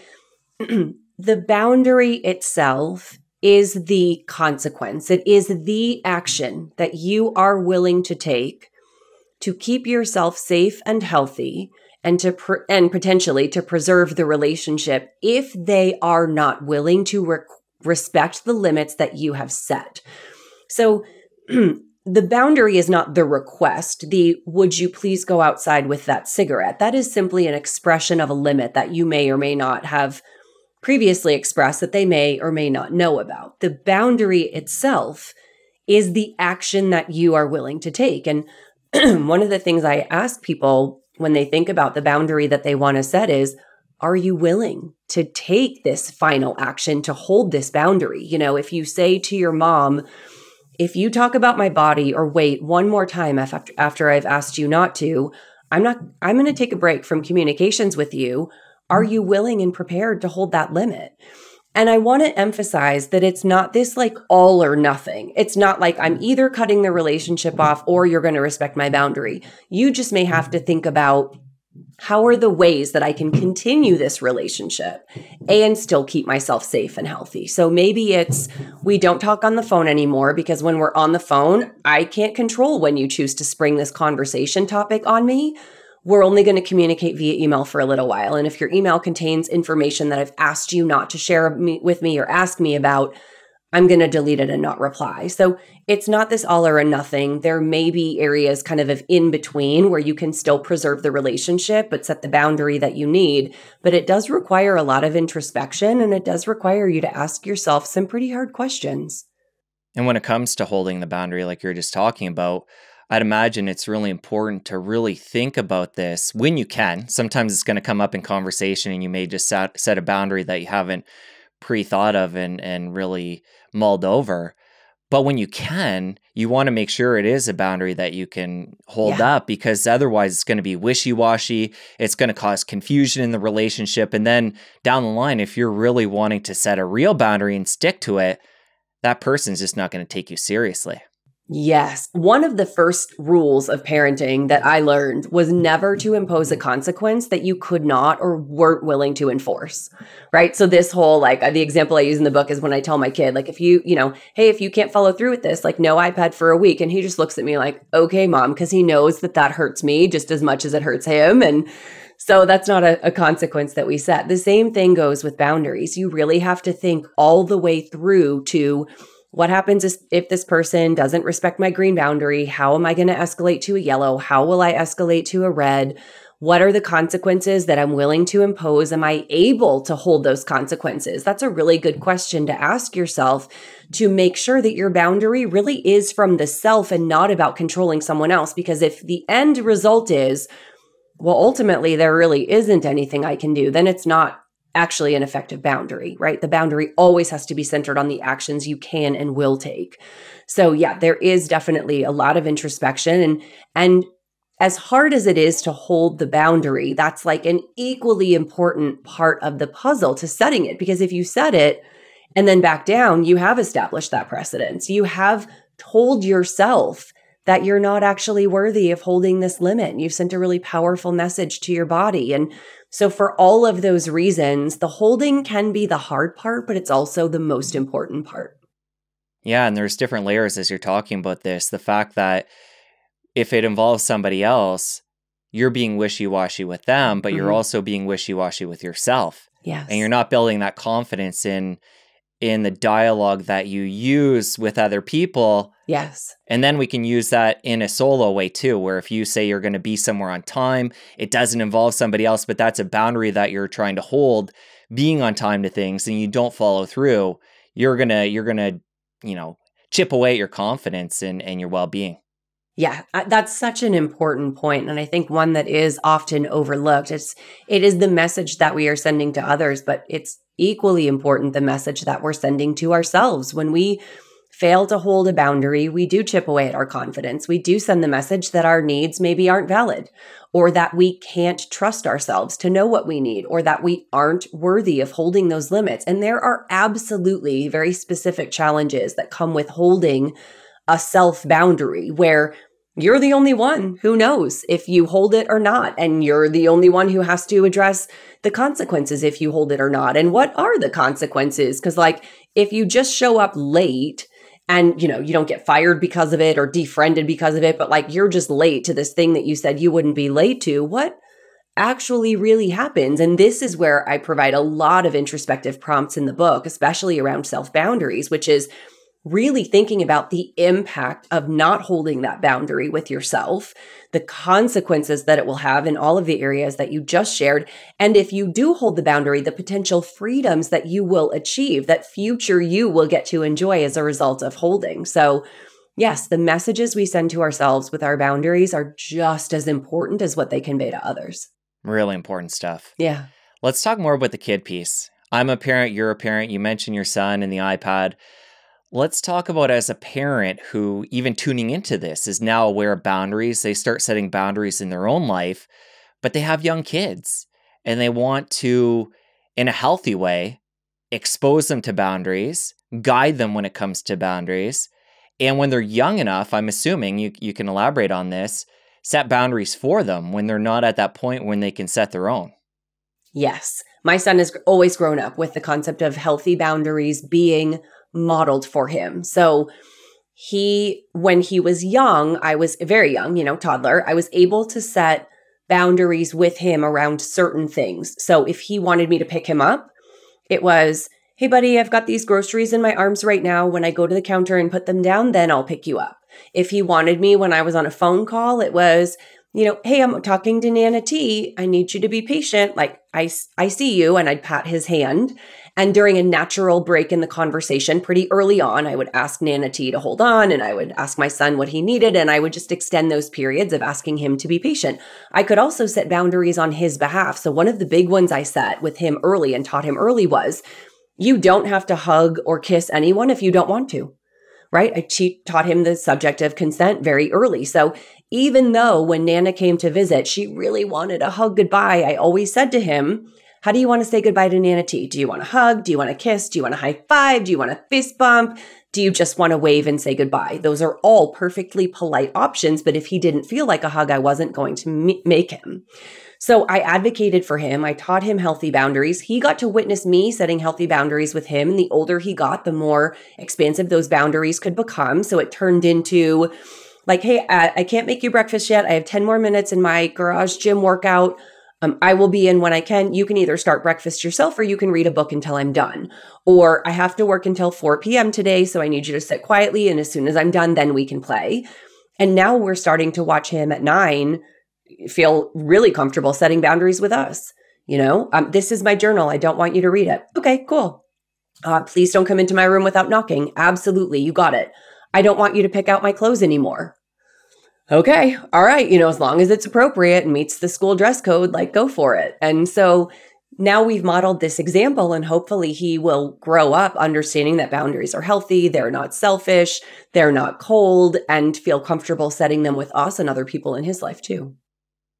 the boundary itself is the consequence. It is the action that you are willing to take to keep yourself safe and healthy, and potentially to preserve the relationship if they are not willing to respect the limits that you have set. So the boundary is not the request, the would you please go outside with that cigarette. That is simply an expression of a limit that you may or may not have previously expressed that they may or may not know about. The boundary itself is the action that you are willing to take. And one of the things I ask people when they think about the boundary that they want to set is, are you willing to take this final action to hold this boundary? You know, if you say to your mom, if you talk about my body or weight one more time after I've asked you not to, I'm going to take a break from communications with you. Are you willing and prepared to hold that limit? And I want to emphasize that it's not this like all or nothing. It's not like I'm either cutting the relationship off or you're going to respect my boundary. You just may have to think about how are the ways that I can continue this relationship and still keep myself safe and healthy. So maybe it's we don't talk on the phone anymore because when we're on the phone, I can't control when you choose to spring this conversation topic on me. We're only going to communicate via email for a little while. And if your email contains information that I've asked you not to share with me or ask me about, I'm going to delete it and not reply. So it's not this all or nothing. There may be areas kind of in between where you can still preserve the relationship, but set the boundary that you need. But it does require a lot of introspection, and it does require you to ask yourself some pretty hard questions. And when it comes to holding the boundary, like you're just talking about, I'd imagine it's really important to really think about this when you can. Sometimes it's going to come up in conversation and you may just set a boundary that you haven't pre-thought of and really mulled over. But when you can, you want to make sure it is a boundary that you can hold up, because otherwise it's going to be wishy-washy. It's going to cause confusion in the relationship. And then down the line, if you're really wanting to set a real boundary and stick to it, that person's just not going to take you seriously. Yes. One of the first rules of parenting that I learned was never to impose a consequence that you could not or weren't willing to enforce, right? So this whole, like, the example I use in the book is when I tell my kid, like, if you know, hey, if you can't follow through with this, like, no iPad for a week. And he just looks at me like, okay, mom, because he knows that that hurts me just as much as it hurts him. And so that's not a consequence that we set. The same thing goes with boundaries. You really have to think all the way through to what happens if this person doesn't respect my green boundary? How am I going to escalate to a yellow? How will I escalate to a red? What are the consequences that I'm willing to impose? Am I able to hold those consequences? That's a really good question to ask yourself to make sure that your boundary really is from the self and not about controlling someone else. Because if the end result is, well, ultimately there really isn't anything I can do, then it's not actually an effective boundary, right? The boundary always has to be centered on the actions you can and will take. So yeah, there is definitely a lot of introspection, and as hard as it is to hold the boundary, that's like an equally important part of the puzzle to setting it. Because if you set it and then back down, you have established that precedence. You have told yourself that you're not actually worthy of holding this limit. You've sent a really powerful message to your body. And so for all of those reasons, the holding can be the hard part, but it's also the most important part. Yeah, and there's different layers as you're talking about this. The fact that if it involves somebody else, you're being wishy-washy with them, but you're also being wishy-washy with yourself. Yes. And you're not building that confidence in the dialogue that you use with other people. Yes. And then we can use that in a solo way too, where if you say you're going to be somewhere on time, it doesn't involve somebody else, but that's a boundary that you're trying to hold, being on time to things, and you don't follow through, you're going to, you know, chip away at your confidence and your well-being. Yeah, that's such an important point, and I think one that is often overlooked. It is the message that we are sending to others, but it's equally important the message that we're sending to ourselves. When we fail to hold a boundary, we do chip away at our confidence. We do send the message that our needs maybe aren't valid, or that we can't trust ourselves to know what we need, or that we aren't worthy of holding those limits. And there are absolutely very specific challenges that come with holding a self-boundary where you're the only one who knows if you hold it or not. And you're the only one who has to address the consequences if you hold it or not. And what are the consequences? Because like, if you just show up late and, you know, you don't get fired because of it or defriended because of it, but like, you're just late to this thing that you said you wouldn't be late to, what actually really happens? And this is where I provide a lot of introspective prompts in the book, especially around self-boundaries, which is really thinking about the impact of not holding that boundary with yourself, the consequences that it will have in all of the areas that you just shared. And if you do hold the boundary, the potential freedoms that you will achieve, that future you will get to enjoy as a result of holding. So yes, the messages we send to ourselves with our boundaries are just as important as what they convey to others. Really important stuff. Yeah. Let's talk more about the kid piece. I'm a parent, you're a parent, you mentioned your son and the iPad. Let's talk about as a parent who, even tuning into this, is now aware of boundaries. They start setting boundaries in their own life, but they have young kids and they want to, in a healthy way, expose them to boundaries, guide them when it comes to boundaries. And when they're young enough, I'm assuming you can elaborate on this, set boundaries for them when they're not at that point when they can set their own. Yes. My son has always grown up with the concept of healthy boundaries being modeled for him. So when he was young, I was very young, you know, toddler, I was able to set boundaries with him around certain things. So if he wanted me to pick him up, it was, hey buddy, I've got these groceries in my arms right now. When I go to the counter and put them down, then I'll pick you up. If he wanted me when I was on a phone call, it was, you know, hey, I'm talking to Nana T. I need you to be patient. Like, I see you. And I'd pat his hand. And during a natural break in the conversation, pretty early on, I would ask Nana T to hold on, and I would ask my son what he needed, and I would just extend those periods of asking him to be patient. I could also set boundaries on his behalf. So one of the big ones I set with him early and taught him early was, you don't have to hug or kiss anyone if you don't want to, right? I taught him the subject of consent very early. So even though when Nana came to visit, she really wanted a hug goodbye, I always said to him, how do you want to say goodbye to Nana T? Do you want to hug? Do you want to kiss? Do you want to high five? Do you want to fist bump? Do you just want to wave and say goodbye? Those are all perfectly polite options, but if he didn't feel like a hug, I wasn't going to make him. So I advocated for him. I taught him healthy boundaries. He got to witness me setting healthy boundaries with him. And the older he got, the more expansive those boundaries could become. So it turned into like, hey, I can't make you breakfast yet. I have 10 more minutes in my garage gym workout. I will be in when I can. You can either start breakfast yourself or you can read a book until I'm done. Or I have to work until 4 p.m. today, so I need you to sit quietly. And as soon as I'm done, then we can play. And now we're starting to watch him at 9 feel really comfortable setting boundaries with us. You know, this is my journal. I don't want you to read it. Okay, cool. Please don't come into my room without knocking. Absolutely. You got it. I don't want you to pick out my clothes anymore. Okay, all right, you know, as long as it's appropriate and meets the school dress code, like, go for it. And so now we've modeled this example, and hopefully he will grow up understanding that boundaries are healthy, they're not selfish, they're not cold, and feel comfortable setting them with us and other people in his life too.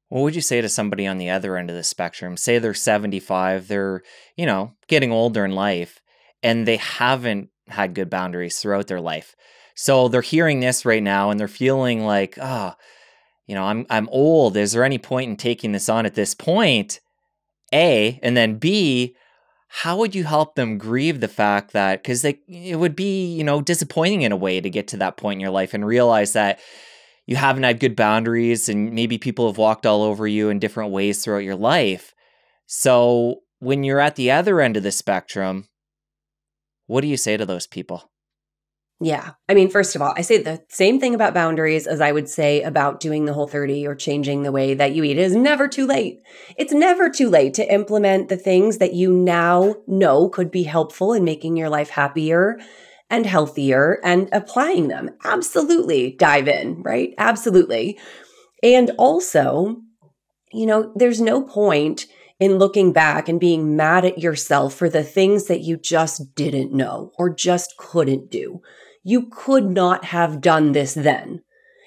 What would you say to somebody on the other end of the spectrum? Say they're 75, they're, you know, getting older in life, and they haven't had good boundaries throughout their life. So they're hearing this right now and they're feeling like, oh, you know, I'm old. Is there any point in taking this on at this point? A, and then B, how would you help them grieve the fact that, because it would be, you know, disappointing in a way to get to that point in your life and realize that you haven't had good boundaries and maybe people have walked all over you in different ways throughout your life. So when you're at the other end of the spectrum, what do you say to those people? Yeah. I mean, first of all, I say the same thing about boundaries as I would say about doing the Whole30 or changing the way that you eat. It is never too late. It's never too late to implement the things that you now know could be helpful in making your life happier and healthier and applying them. Absolutely dive in, right? Absolutely. And also, you know, there's no point in looking back and being mad at yourself for the things that you just didn't know or just couldn't do. You could not have done this then.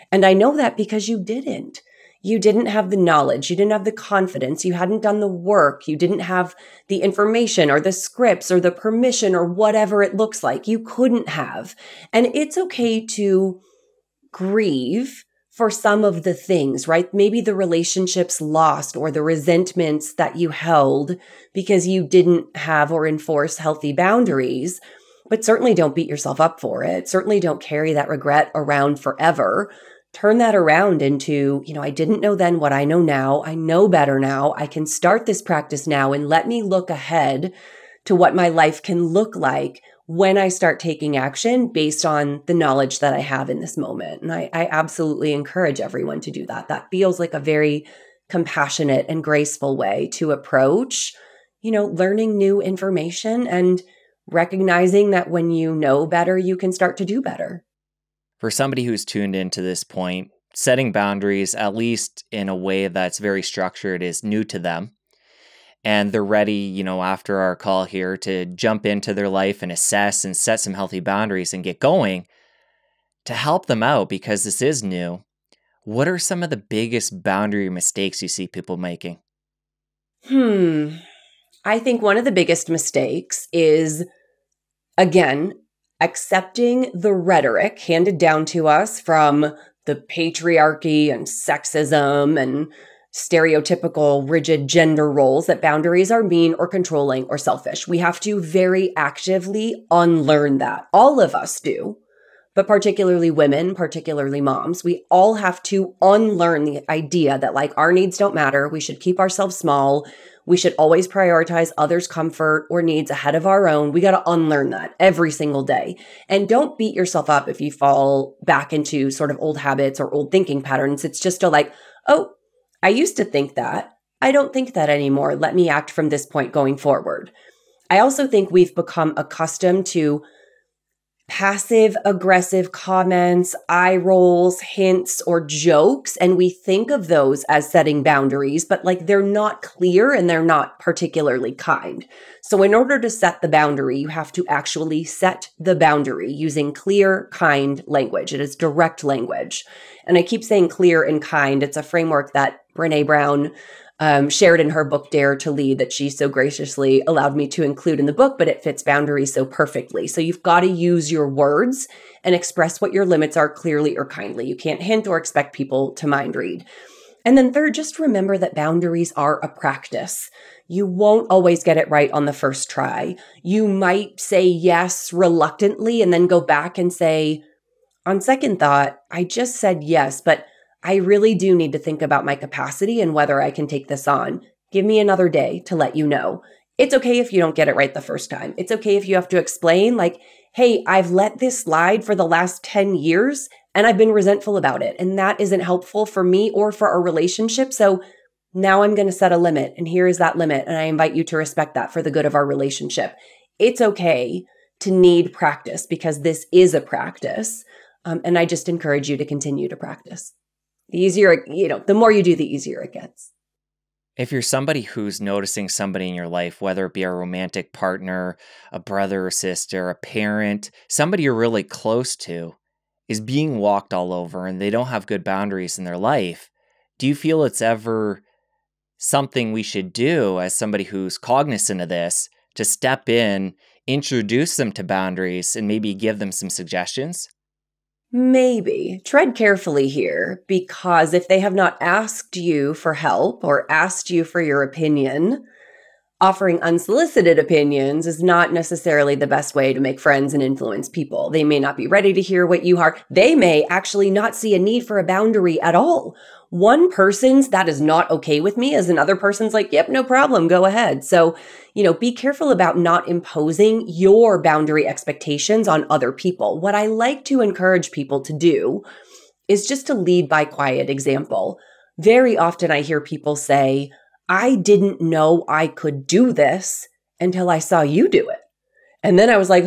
And I know that because you didn't. You didn't have the knowledge. You didn't have the confidence. You hadn't done the work. You didn't have the information or the scripts or the permission or whatever it looks like. You couldn't have. And it's okay to grieve for some of the things, right? Maybe the relationships lost or the resentments that you held because you didn't have or enforce healthy boundaries, but certainly don't beat yourself up for it. Certainly don't carry that regret around forever. Turn that around into, you know, I didn't know then what I know now. I know better now. I can start this practice now and let me look ahead to what my life can look like when I start taking action based on the knowledge that I have in this moment. And I absolutely encourage everyone to do that. That feels like a very compassionate and graceful way to approach, you know, learning new information and recognizing that when you know better, you can start to do better. For somebody who's tuned in to this point, setting boundaries, at least in a way that's very structured, is new to them. And they're ready, you know, after our call here to jump into their life and assess and set some healthy boundaries and get going. To help them out, because this is new, what are some of the biggest boundary mistakes you see people making? I think one of the biggest mistakes is, again, accepting the rhetoric handed down to us from the patriarchy and sexism and stereotypical, rigid gender roles that boundaries are mean or controlling or selfish. We have to very actively unlearn that. All of us do, but particularly women, particularly moms, we all have to unlearn the idea that like our needs don't matter. We should keep ourselves small. We should always prioritize others' comfort or needs ahead of our own. We got to unlearn that every single day. And don't beat yourself up if you fall back into sort of old habits or old thinking patterns. It's just a like, oh, I used to think that. I don't think that anymore. Let me act from this point going forward. I also think we've become accustomed to passive aggressive comments, eye rolls, hints, or jokes. And we think of those as setting boundaries, but like they're not clear and they're not particularly kind. So in order to set the boundary, you have to actually set the boundary using clear, kind language. It is direct language. And I keep saying clear and kind. It's a framework that Brené Brown shared in her book, Dare to Lead, that she so graciously allowed me to include in the book, but it fits boundaries so perfectly. So you've got to use your words and express what your limits are clearly or kindly. You can't hint or expect people to mind read. And then third, just remember that boundaries are a practice. You won't always get it right on the first try. You might say yes reluctantly and then go back and say, on second thought, I just said yes, but I really do need to think about my capacity and whether I can take this on. Give me another day to let you know. It's okay if you don't get it right the first time. It's okay if you have to explain like, hey, I've let this slide for the last 10 years and I've been resentful about it. And that isn't helpful for me or for our relationship. So now I'm going to set a limit and here is that limit. And I invite you to respect that for the good of our relationship. It's okay to need practice because this is a practice. And I just encourage you to continue to practice. The easier, you know, the more you do, the easier it gets. If you're somebody who's noticing somebody in your life, whether it be a romantic partner, a brother or sister, a parent, somebody you're really close to is being walked all over and they don't have good boundaries in their life, do you feel it's ever something we should do as somebody who's cognizant of this to step in, introduce them to boundaries, and maybe give them some suggestions? Maybe. Tread carefully here, because if they have not asked you for help or asked you for your opinion, offering unsolicited opinions is not necessarily the best way to make friends and influence people. They may not be ready to hear what you are. They may actually not see a need for a boundary at all. One person's "that is not okay with me" is another person's like, "Yep, no problem, go ahead." So, be careful about not imposing your boundary expectations on other people. What I like to encourage people to do is just to lead by quiet example. Very often I hear people say, "I didn't know I could do this until I saw you do it. And then I was like,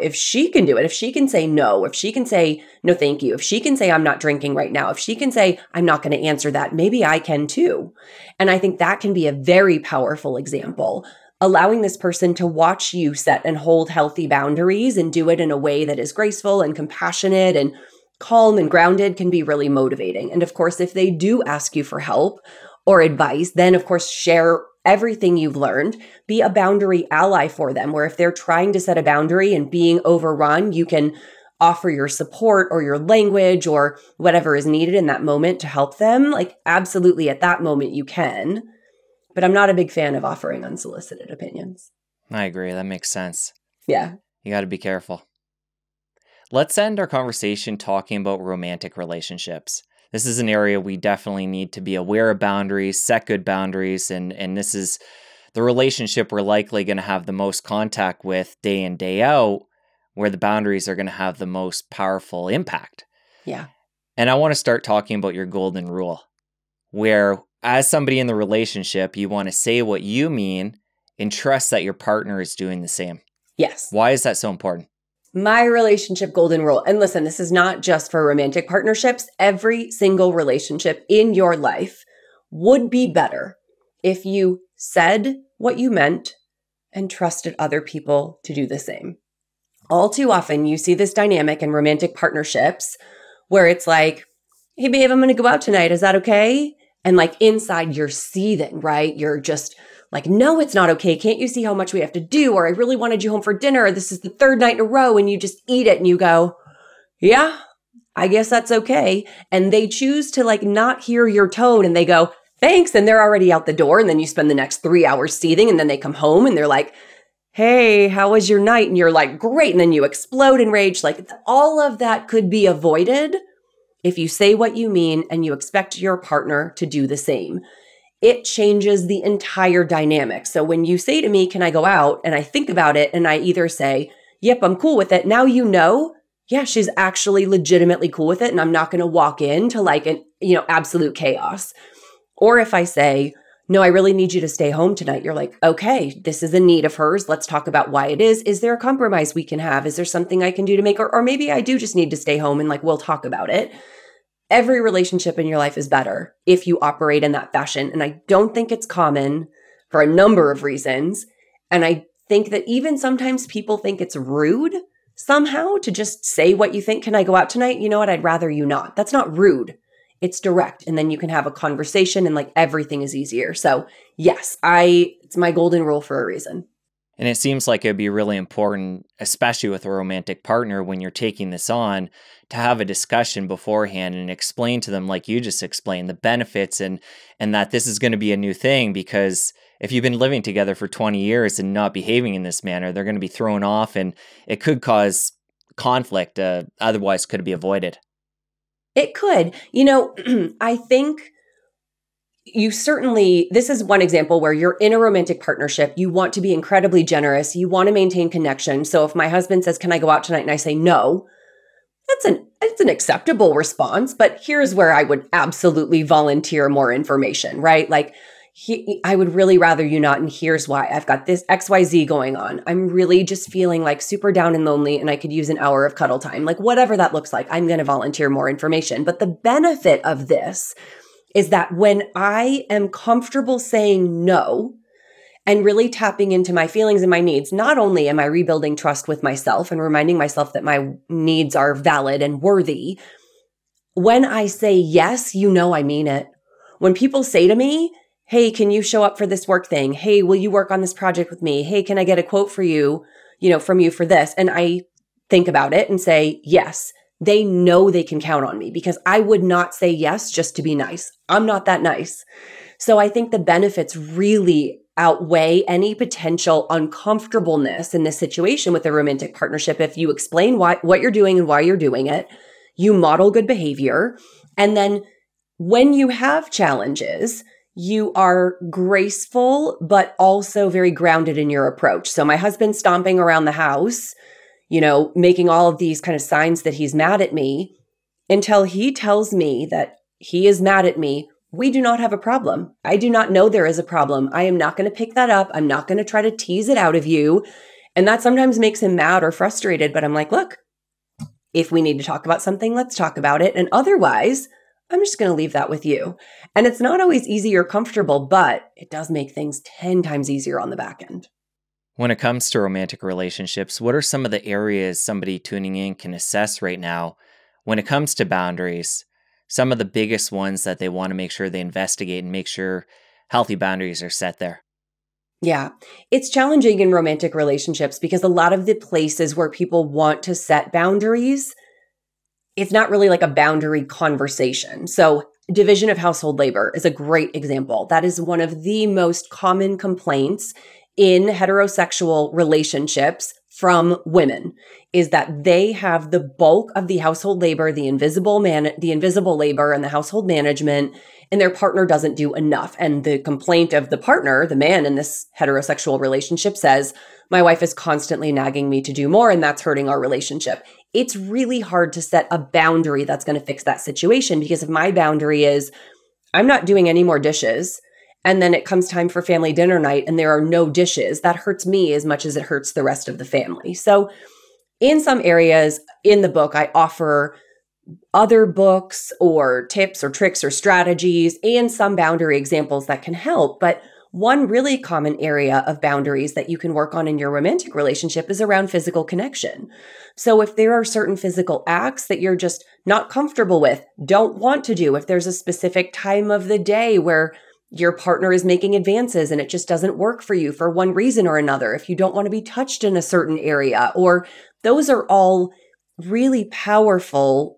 if she can do it, if she can say no, if she can say no thank you, if she can say I'm not drinking right now, if she can say I'm not going to answer that, maybe I can too." And I think that can be a very powerful example, allowing this person to watch you set and hold healthy boundaries and do it in a way that is graceful and compassionate and calm and grounded can be really motivating. And of course, if they do ask you for help or advice, then of course share everything you've learned, be a boundary ally for them, where if they're trying to set a boundary and being overrun, you can offer your support or your language or whatever is needed in that moment to help them. Like, absolutely, at that moment you can. But I'm not a big fan of offering unsolicited opinions. I agree. That makes sense. Yeah. You got to be careful. Let's end our conversation talking about romantic relationships. This is an area we definitely need to be aware of boundaries, set good boundaries, and this is the relationship we're likely going to have the most contact with day in, day out, where the boundaries are going to have the most powerful impact. Yeah. And I want to start talking about your golden rule, where as somebody in the relationship, you want to say what you mean and trust that your partner is doing the same. Yes. Why is that so important? My relationship golden rule, and listen, this is not just for romantic partnerships. Every single relationship in your life would be better if you said what you meant and trusted other people to do the same. All too often, you see this dynamic in romantic partnerships where it's like, "Hey, babe, I'm going to go out tonight. Is that okay?" And like inside you're seething, right? You're just like, "No, it's not okay. Can't you see how much we have to do?" Or, "I really wanted you home for dinner. This is the third night in a row." And you just eat it and you go, "Yeah, I guess that's okay." And they choose to like not hear your tone and they go, "Thanks." And they're already out the door. And then you spend the next 3 hours seething. And then they come home and they're like, "Hey, how was your night?" And you're like, "Great." And then you explode in rage. Like, all of that could be avoided if you say what you mean and you expect your partner to do the same. It changes the entire dynamic. So when you say to me, "Can I go out?" and I think about it and I either say, "Yep, I'm cool with it," now yeah, she's actually legitimately cool with it and I'm not going to walk into like an, absolute chaos. Or if I say, "No, I really need you to stay home tonight," you're like, "Okay, this is a need of hers. Let's talk about why it is. Is there a compromise we can have? Is there something I can do to make her? Or maybe I do just need to stay home and like, we'll talk about it." Every relationship in your life is better if you operate in that fashion. And I don't think it's common for a number of reasons. And I think that even sometimes people think it's rude somehow to just say what you think. "Can I go out tonight? You know what? I'd rather you not." That's not rude. It's direct. And then you can have a conversation and like everything is easier. So yes, it's my golden rule for a reason. And it seems like it'd be really important, especially with a romantic partner, when you're taking this on, to have a discussion beforehand and explain to them, like you just explained, the benefits and that this is going to be a new thing, because if you've been living together for 20 years and not behaving in this manner, they're going to be thrown off and it could cause conflict otherwise could be avoided. It could. I think this is one example where you're in a romantic partnership. You want to be incredibly generous. You want to maintain connection. So if my husband says, "Can I go out tonight?" and I say no, it's an acceptable response. But here's where I would absolutely volunteer more information, right? Like, "I would really rather you not. And here's why. I've got this XYZ going on. I'm really just feeling like super down and lonely and I could use an hour of cuddle time." Like, whatever that looks like, I'm going to volunteer more information. But the benefit of this is that when I am comfortable saying no and really tapping into my feelings and my needs, not only am I rebuilding trust with myself and reminding myself that my needs are valid and worthy, when I say yes, you know I mean it. When people say to me, hey, can you show up for this work thing? Hey, will you work on this project with me? Hey, can I get a quote for you, from you for this? And I think about it and say yes. They know they can count on me because I would not say yes just to be nice. I'm not that nice. So I think the benefits really outweigh any potential uncomfortableness in this situation with a romantic partnership. If you explain what you're doing and why you're doing it, you model good behavior. And then when you have challenges, you are graceful, but also very grounded in your approach. So my husband stomping around the house, making all of these kind of signs that he's mad at me, until he tells me that he is mad at me, we do not have a problem. I do not know there is a problem. I am not going to pick that up. I'm not going to try to tease it out of you. And that sometimes makes him mad or frustrated. But I'm like, look, if we need to talk about something, let's talk about it. And otherwise, I'm just going to leave that with you. And it's not always easy or comfortable, but it does make things 10 times easier on the back end. When it comes to romantic relationships, what are some of the areas somebody tuning in can assess right now when it comes to boundaries? Some of the biggest ones that they want to make sure they investigate and make sure healthy boundaries are set there. Yeah, it's challenging in romantic relationships because a lot of the places where people want to set boundaries, it's not really like a boundary conversation. So division of household labor is a great example. That is one of the most common complaints in heterosexual relationships from women, is that they have the bulk of the household labor, the invisible labor and the household management, and their partner doesn't do enough. And the complaint of the partner, the man in this heterosexual relationship, says, my wife is constantly nagging me to do more, and that's hurting our relationship. It's really hard to set a boundary that's going to fix that situation, because if my boundary is, I'm not doing any more dishes, and then it comes time for family dinner night and there are no dishes, that hurts me as much as it hurts the rest of the family. So in some areas in the book, I offer other books or tips or tricks or strategies and some boundary examples that can help. But one really common area of boundaries that you can work on in your romantic relationship is around physical connection. So if there are certain physical acts that you're just not comfortable with, don't want to do, if there's a specific time of the day where your partner is making advances and it just doesn't work for you for one reason or another, if you don't want to be touched in a certain area, or those are all really powerful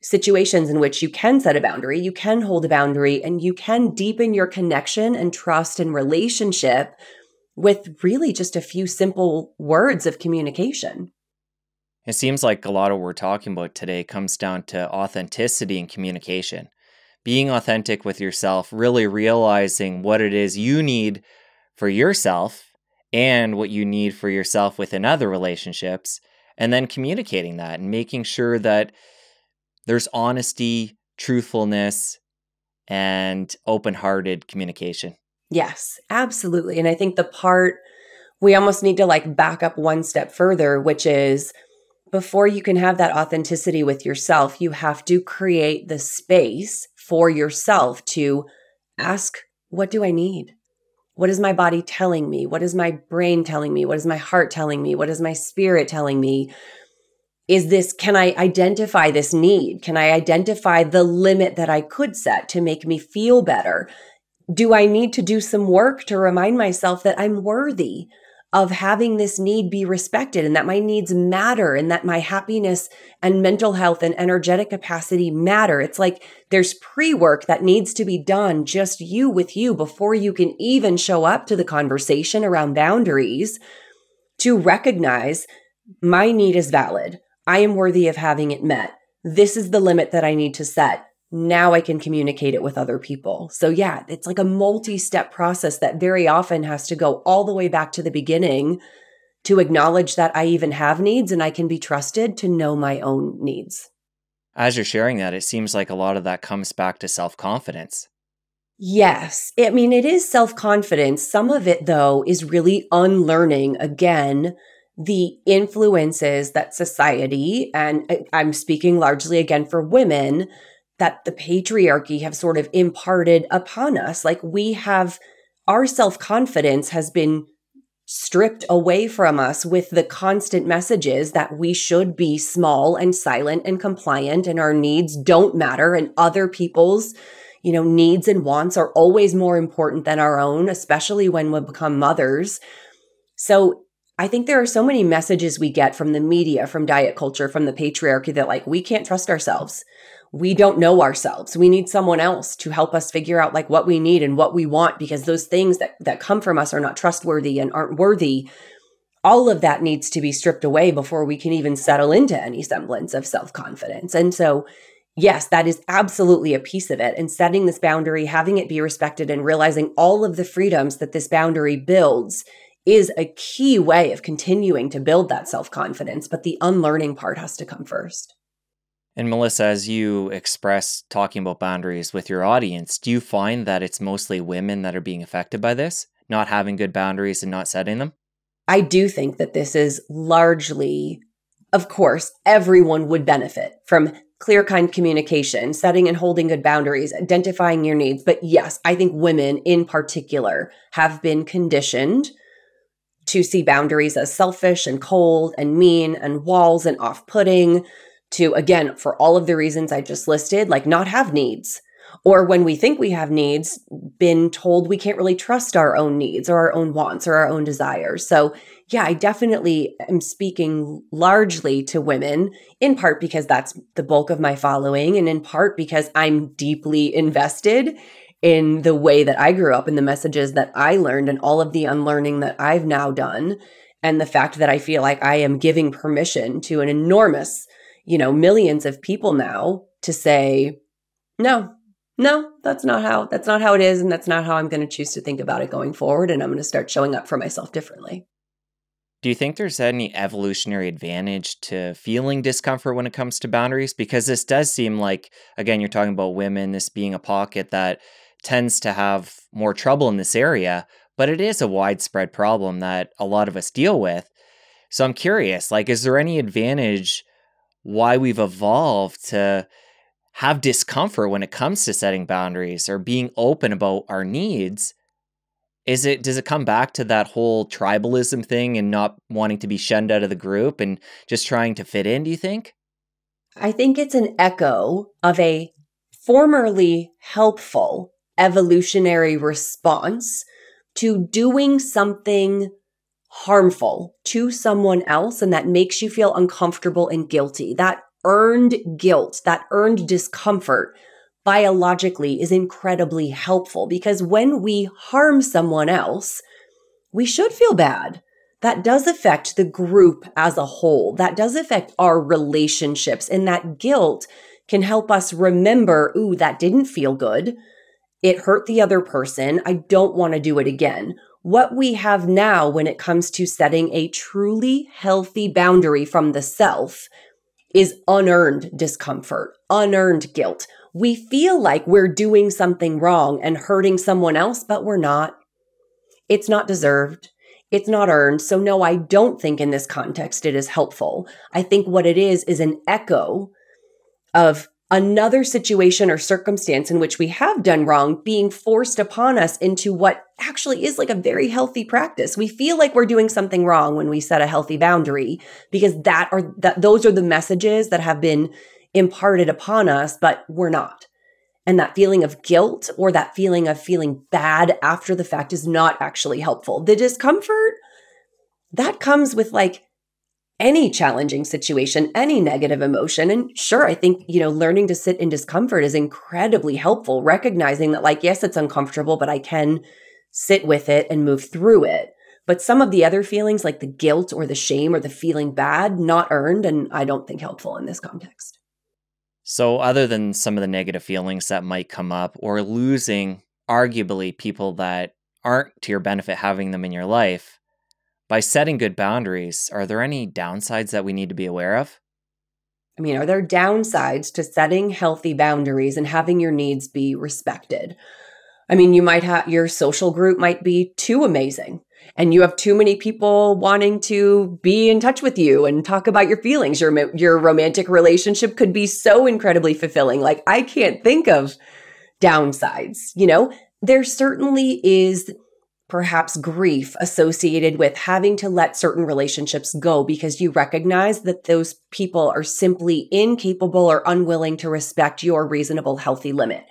situations in which you can set a boundary, you can hold a boundary, and you can deepen your connection and trust and relationship with really just a few simple words of communication. It seems like a lot of what we're talking about today comes down to authenticity and communication. Being authentic with yourself, really realizing what it is you need for yourself and what you need for yourself within other relationships, and then communicating that and making sure that there's honesty, truthfulness, and open-hearted communication. Yes, absolutely. And I think the part we almost need to back up one step further, which is before you can have that authenticity with yourself, you have to create the space for yourself to ask, what do I need? What is my body telling me? What is my brain telling me? What is my heart telling me? What is my spirit telling me? Can I identify this need? Can I identify the limit that I could set to make me feel better? Do I need to do some work to remind myself that I'm worthy of having this need be respected, and that my needs matter, and that my happiness and mental health and energetic capacity matter? It's like there's pre-work that needs to be done, just you with you, before you can even show up to the conversation around boundaries to recognize my need is valid. I am worthy of having it met. This is the limit that I need to set. Now I can communicate it with other people. So yeah, it's like a multi-step process that very often has to go all the way back to the beginning to acknowledge that I even have needs and I can be trusted to know my own needs. As you're sharing that, it seems like a lot of that comes back to self-confidence. Yes. I mean, it is self-confidence. Some of it, though, is really unlearning, again, the influences that society, and I'm speaking largely again for women, that the patriarchy have sort of imparted upon us. Like we have, our self-confidence has been stripped away from us with the constant messages that we should be small and silent and compliant and our needs don't matter and other people's, you know, needs and wants are always more important than our own, especially when we become mothers. So I think there are so many messages we get from the media, from diet culture, from the patriarchy that like, we can't trust ourselves. We don't know ourselves. We need someone else to help us figure out like what we need and what we want, because those things that come from us are not trustworthy and aren't worthy. All of that needs to be stripped away before we can even settle into any semblance of self-confidence. And so, yes, that is absolutely a piece of it. And setting this boundary, having it be respected, and realizing all of the freedoms that this boundary builds is a key way of continuing to build that self-confidence. But the unlearning part has to come first. And Melissa, as you express talking about boundaries with your audience, do you find that it's mostly women that are being affected by this, not having good boundaries and not setting them? I do think that this is largely, of course, everyone would benefit from clear, kind communication, setting and holding good boundaries, identifying your needs. But yes, I think women in particular have been conditioned to see boundaries as selfish and cold and mean and walls and off-putting, to, again, for all of the reasons I just listed, like not have needs, or when we think we have needs, been told we can't really trust our own needs or our own wants or our own desires. So yeah, I definitely am speaking largely to women, in part because that's the bulk of my following, and in part because I'm deeply invested in the way that I grew up and the messages that I learned and all of the unlearning that I've now done, and the fact that I feel like I am giving permission to an enormous, you know, millions of people now to say, no, that's not how it is. And that's not how I'm going to choose to think about it going forward. And I'm going to start showing up for myself differently. Do you think there's any evolutionary advantage to feeling discomfort when it comes to boundaries? Because this does seem like, again, you're talking about women, this being a pocket that tends to have more trouble in this area, but it is a widespread problem that a lot of us deal with. So I'm curious, like, is there any advantage why we've evolved to have discomfort when it comes to setting boundaries or being open about our needs? Does it come back to that whole tribalism thing and not wanting to be shunned out of the group and just trying to fit in, do you think? I think it's an echo of a formerly helpful evolutionary response to doing something harmful to someone else, and that makes you feel uncomfortable and guilty. That earned guilt, that earned discomfort biologically is incredibly helpful, because when we harm someone else, we should feel bad. That does affect the group as a whole. That does affect our relationships, and that guilt can help us remember, ooh, that didn't feel good. It hurt the other person. I don't want to do it again. What we have now when it comes to setting a truly healthy boundary from the self is unearned discomfort, unearned guilt. We feel like we're doing something wrong and hurting someone else, but we're not. It's not deserved. It's not earned. So no, I don't think in this context it is helpful. I think what it is an echo of another situation or circumstance in which we have done wrong being forced upon us into what actually is like a very healthy practice. We feel like we're doing something wrong when we set a healthy boundary, because those are the messages that have been imparted upon us, but we're not. And that feeling of guilt or that feeling of feeling bad after the fact is not actually helpful. The discomfort that comes with like any challenging situation, any negative emotion. And sure, I think, you know, learning to sit in discomfort is incredibly helpful, recognizing that like, yes, it's uncomfortable, but I can sit with it and move through it. But some of the other feelings like the guilt or the shame or the feeling bad, not earned, and I don't think helpful in this context. So other than some of the negative feelings that might come up or losing arguably people that aren't to your benefit, having them in your life, by setting good boundaries, are there any downsides that we need to be aware of? I mean, are there downsides to setting healthy boundaries and having your needs be respected? I mean, your social group might be too amazing and you have too many people wanting to be in touch with you and talk about your feelings, your romantic relationship could be so incredibly fulfilling. Like, I can't think of downsides, you know? There certainly is perhaps grief associated with having to let certain relationships go because you recognize that those people are simply incapable or unwilling to respect your reasonable, healthy limit.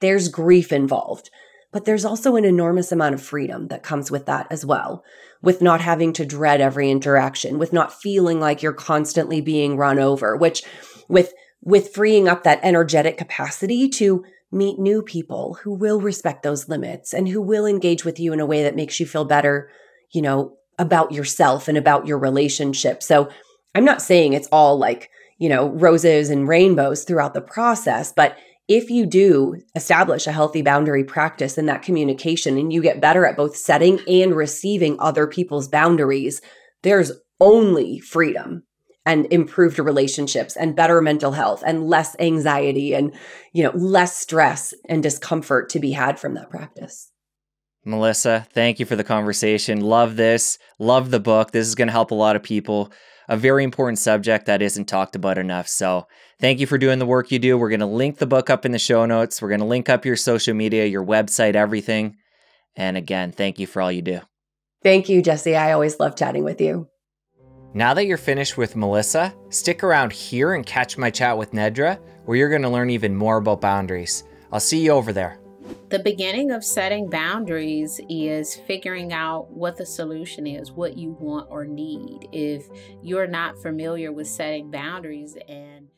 There's grief involved, but there's also an enormous amount of freedom that comes with that as well, with not having to dread every interaction, with not feeling like you're constantly being run over, which with freeing up that energetic capacity to meet new people who will respect those limits and who will engage with you in a way that makes you feel better, you know, about yourself and about your relationship. So I'm not saying it's all like, you know, roses and rainbows throughout the process, but if you do establish a healthy boundary practice in that communication and you get better at both setting and receiving other people's boundaries, there's only freedom and improved relationships and better mental health and less anxiety and, you know, less stress and discomfort to be had from that practice. Melissa, thank you for the conversation. Love this. Love the book. This is going to help a lot of people. A very important subject that isn't talked about enough. So thank you for doing the work you do. We're going to link the book up in the show notes. We're going to link up your social media, your website, everything. And again, thank you for all you do. Thank you, Jesse. I always love chatting with you. Now that you're finished with Melissa, stick around here and catch my chat with Nedra, where you're going to learn even more about boundaries. I'll see you over there. The beginning of setting boundaries is figuring out what the solution is, what you want or need. If you're not familiar with setting boundaries and